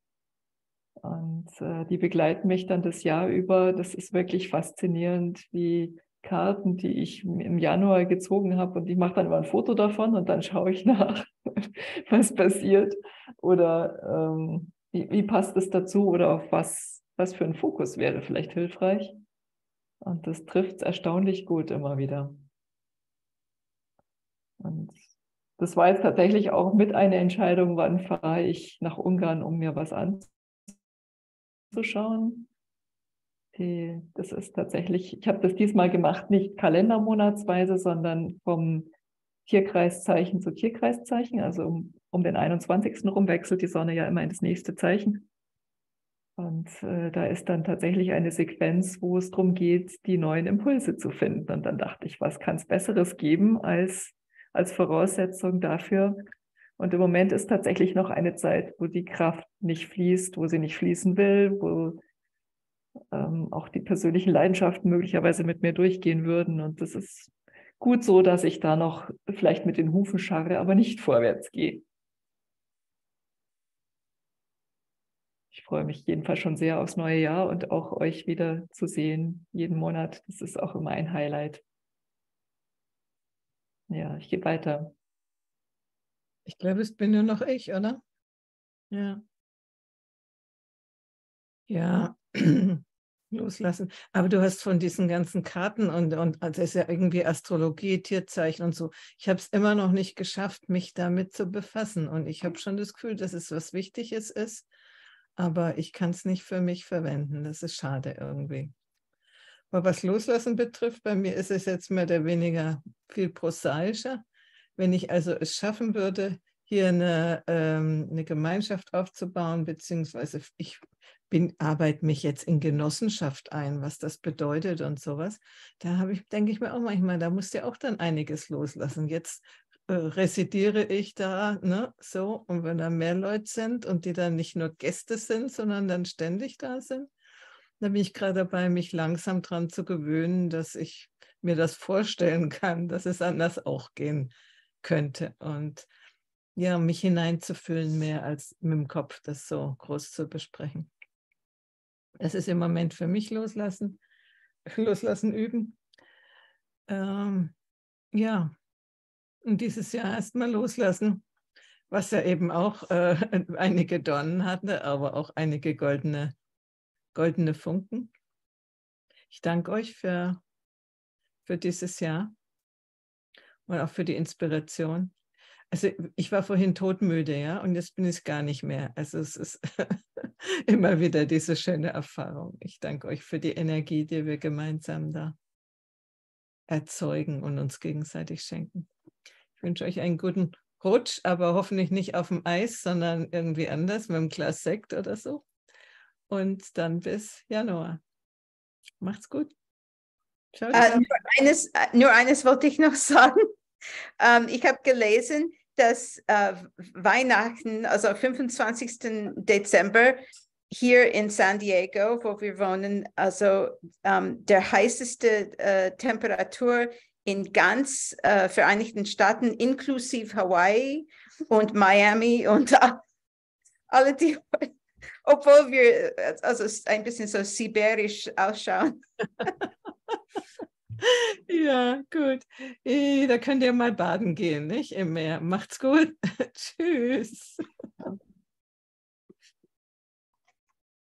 Und äh, die begleiten mich dann das Jahr über. Das ist wirklich faszinierend, wie Karten, die ich im Januar gezogen habe. Und ich mache dann immer ein Foto davon und dann schaue ich nach, was passiert. Oder ähm, wie, wie passt es dazu oder auf was, was für ein Fokus wäre vielleicht hilfreich. Und das trifft erstaunlich gut immer wieder. Und das war jetzt tatsächlich auch mit einer Entscheidung, wann fahre ich nach Ungarn, um mir was anzusehen. Zu schauen. Die, das ist tatsächlich, ich habe das diesmal gemacht, nicht kalendermonatsweise, sondern vom Tierkreiszeichen zu Tierkreiszeichen, also um, um den einundzwanzigsten rum wechselt die Sonne ja immer in das nächste Zeichen. Und äh, da ist dann tatsächlich eine Sequenz, wo es darum geht, die neuen Impulse zu finden. Und dann dachte ich, was kann es Besseres geben als, als Voraussetzung dafür? Und im Moment ist tatsächlich noch eine Zeit, wo die Kraft nicht fließt, wo sie nicht fließen will, wo ähm, auch die persönlichen Leidenschaften möglicherweise mit mir durchgehen würden. Und das ist gut so, dass ich da noch vielleicht mit den Hufen scharre, aber nicht vorwärts gehe. Ich freue mich jedenfalls schon sehr aufs neue Jahr und auch euch wieder zu sehen, jeden Monat. Das ist auch immer ein Highlight. Ja, ich gehe weiter. Ich glaube, es bin nur noch ich, oder? Ja. Ja, loslassen. Aber du hast von diesen ganzen Karten und, und das ist ja irgendwie Astrologie, Tierzeichen und so. Ich habe es immer noch nicht geschafft, mich damit zu befassen. Und ich habe schon das Gefühl, dass es was Wichtiges ist, aber ich kann es nicht für mich verwenden. Das ist schade irgendwie. Aber was Loslassen betrifft, bei mir ist es jetzt mehr oder weniger viel prosaischer. Wenn ich also es schaffen würde, hier eine, ähm, eine Gemeinschaft aufzubauen, beziehungsweise ich bin, arbeite mich jetzt in Genossenschaft ein, was das bedeutet und sowas, da habe ich, denke ich mir auch manchmal, da musst du ja auch dann einiges loslassen. Jetzt äh, residiere ich da, ne, so, und wenn da mehr Leute sind und die dann nicht nur Gäste sind, sondern dann ständig da sind, da bin ich gerade dabei, mich langsam dran zu gewöhnen, dass ich mir das vorstellen kann, dass es anders auch gehen könnte und ja, mich hineinzufühlen mehr als mit dem Kopf, das so groß zu besprechen. Das ist im Moment für mich loslassen, loslassen üben. Ähm, ja, und dieses Jahr erstmal loslassen, was ja eben auch äh, einige Dornen hatte, aber auch einige goldene, Goldene Funken. Ich danke euch für, für dieses Jahr und auch für die Inspiration. Also ich war vorhin todmüde, ja, und jetzt bin ich es gar nicht mehr. Also es ist immer wieder diese schöne Erfahrung. Ich danke euch für die Energie, die wir gemeinsam da erzeugen und uns gegenseitig schenken. Ich wünsche euch einen guten Rutsch, aber hoffentlich nicht auf dem Eis, sondern irgendwie anders, mit einem Glas Sekt oder so. Und dann bis Januar. Macht's gut. Ciao, ciao. Äh, nur, eines, nur eines wollte ich noch sagen. Ähm, ich habe gelesen, dass äh, Weihnachten, also am fünfundzwanzigsten Dezember, hier in San Diego, wo wir wohnen, also ähm, der heißeste äh, Temperatur in ganz äh, Vereinigten Staaten, inklusive Hawaii und Miami und äh, alle die, obwohl wir also ein bisschen so sibirisch ausschauen. Ja, gut. Da könnt ihr mal baden gehen, nicht? Im Meer. Macht's gut. Tschüss.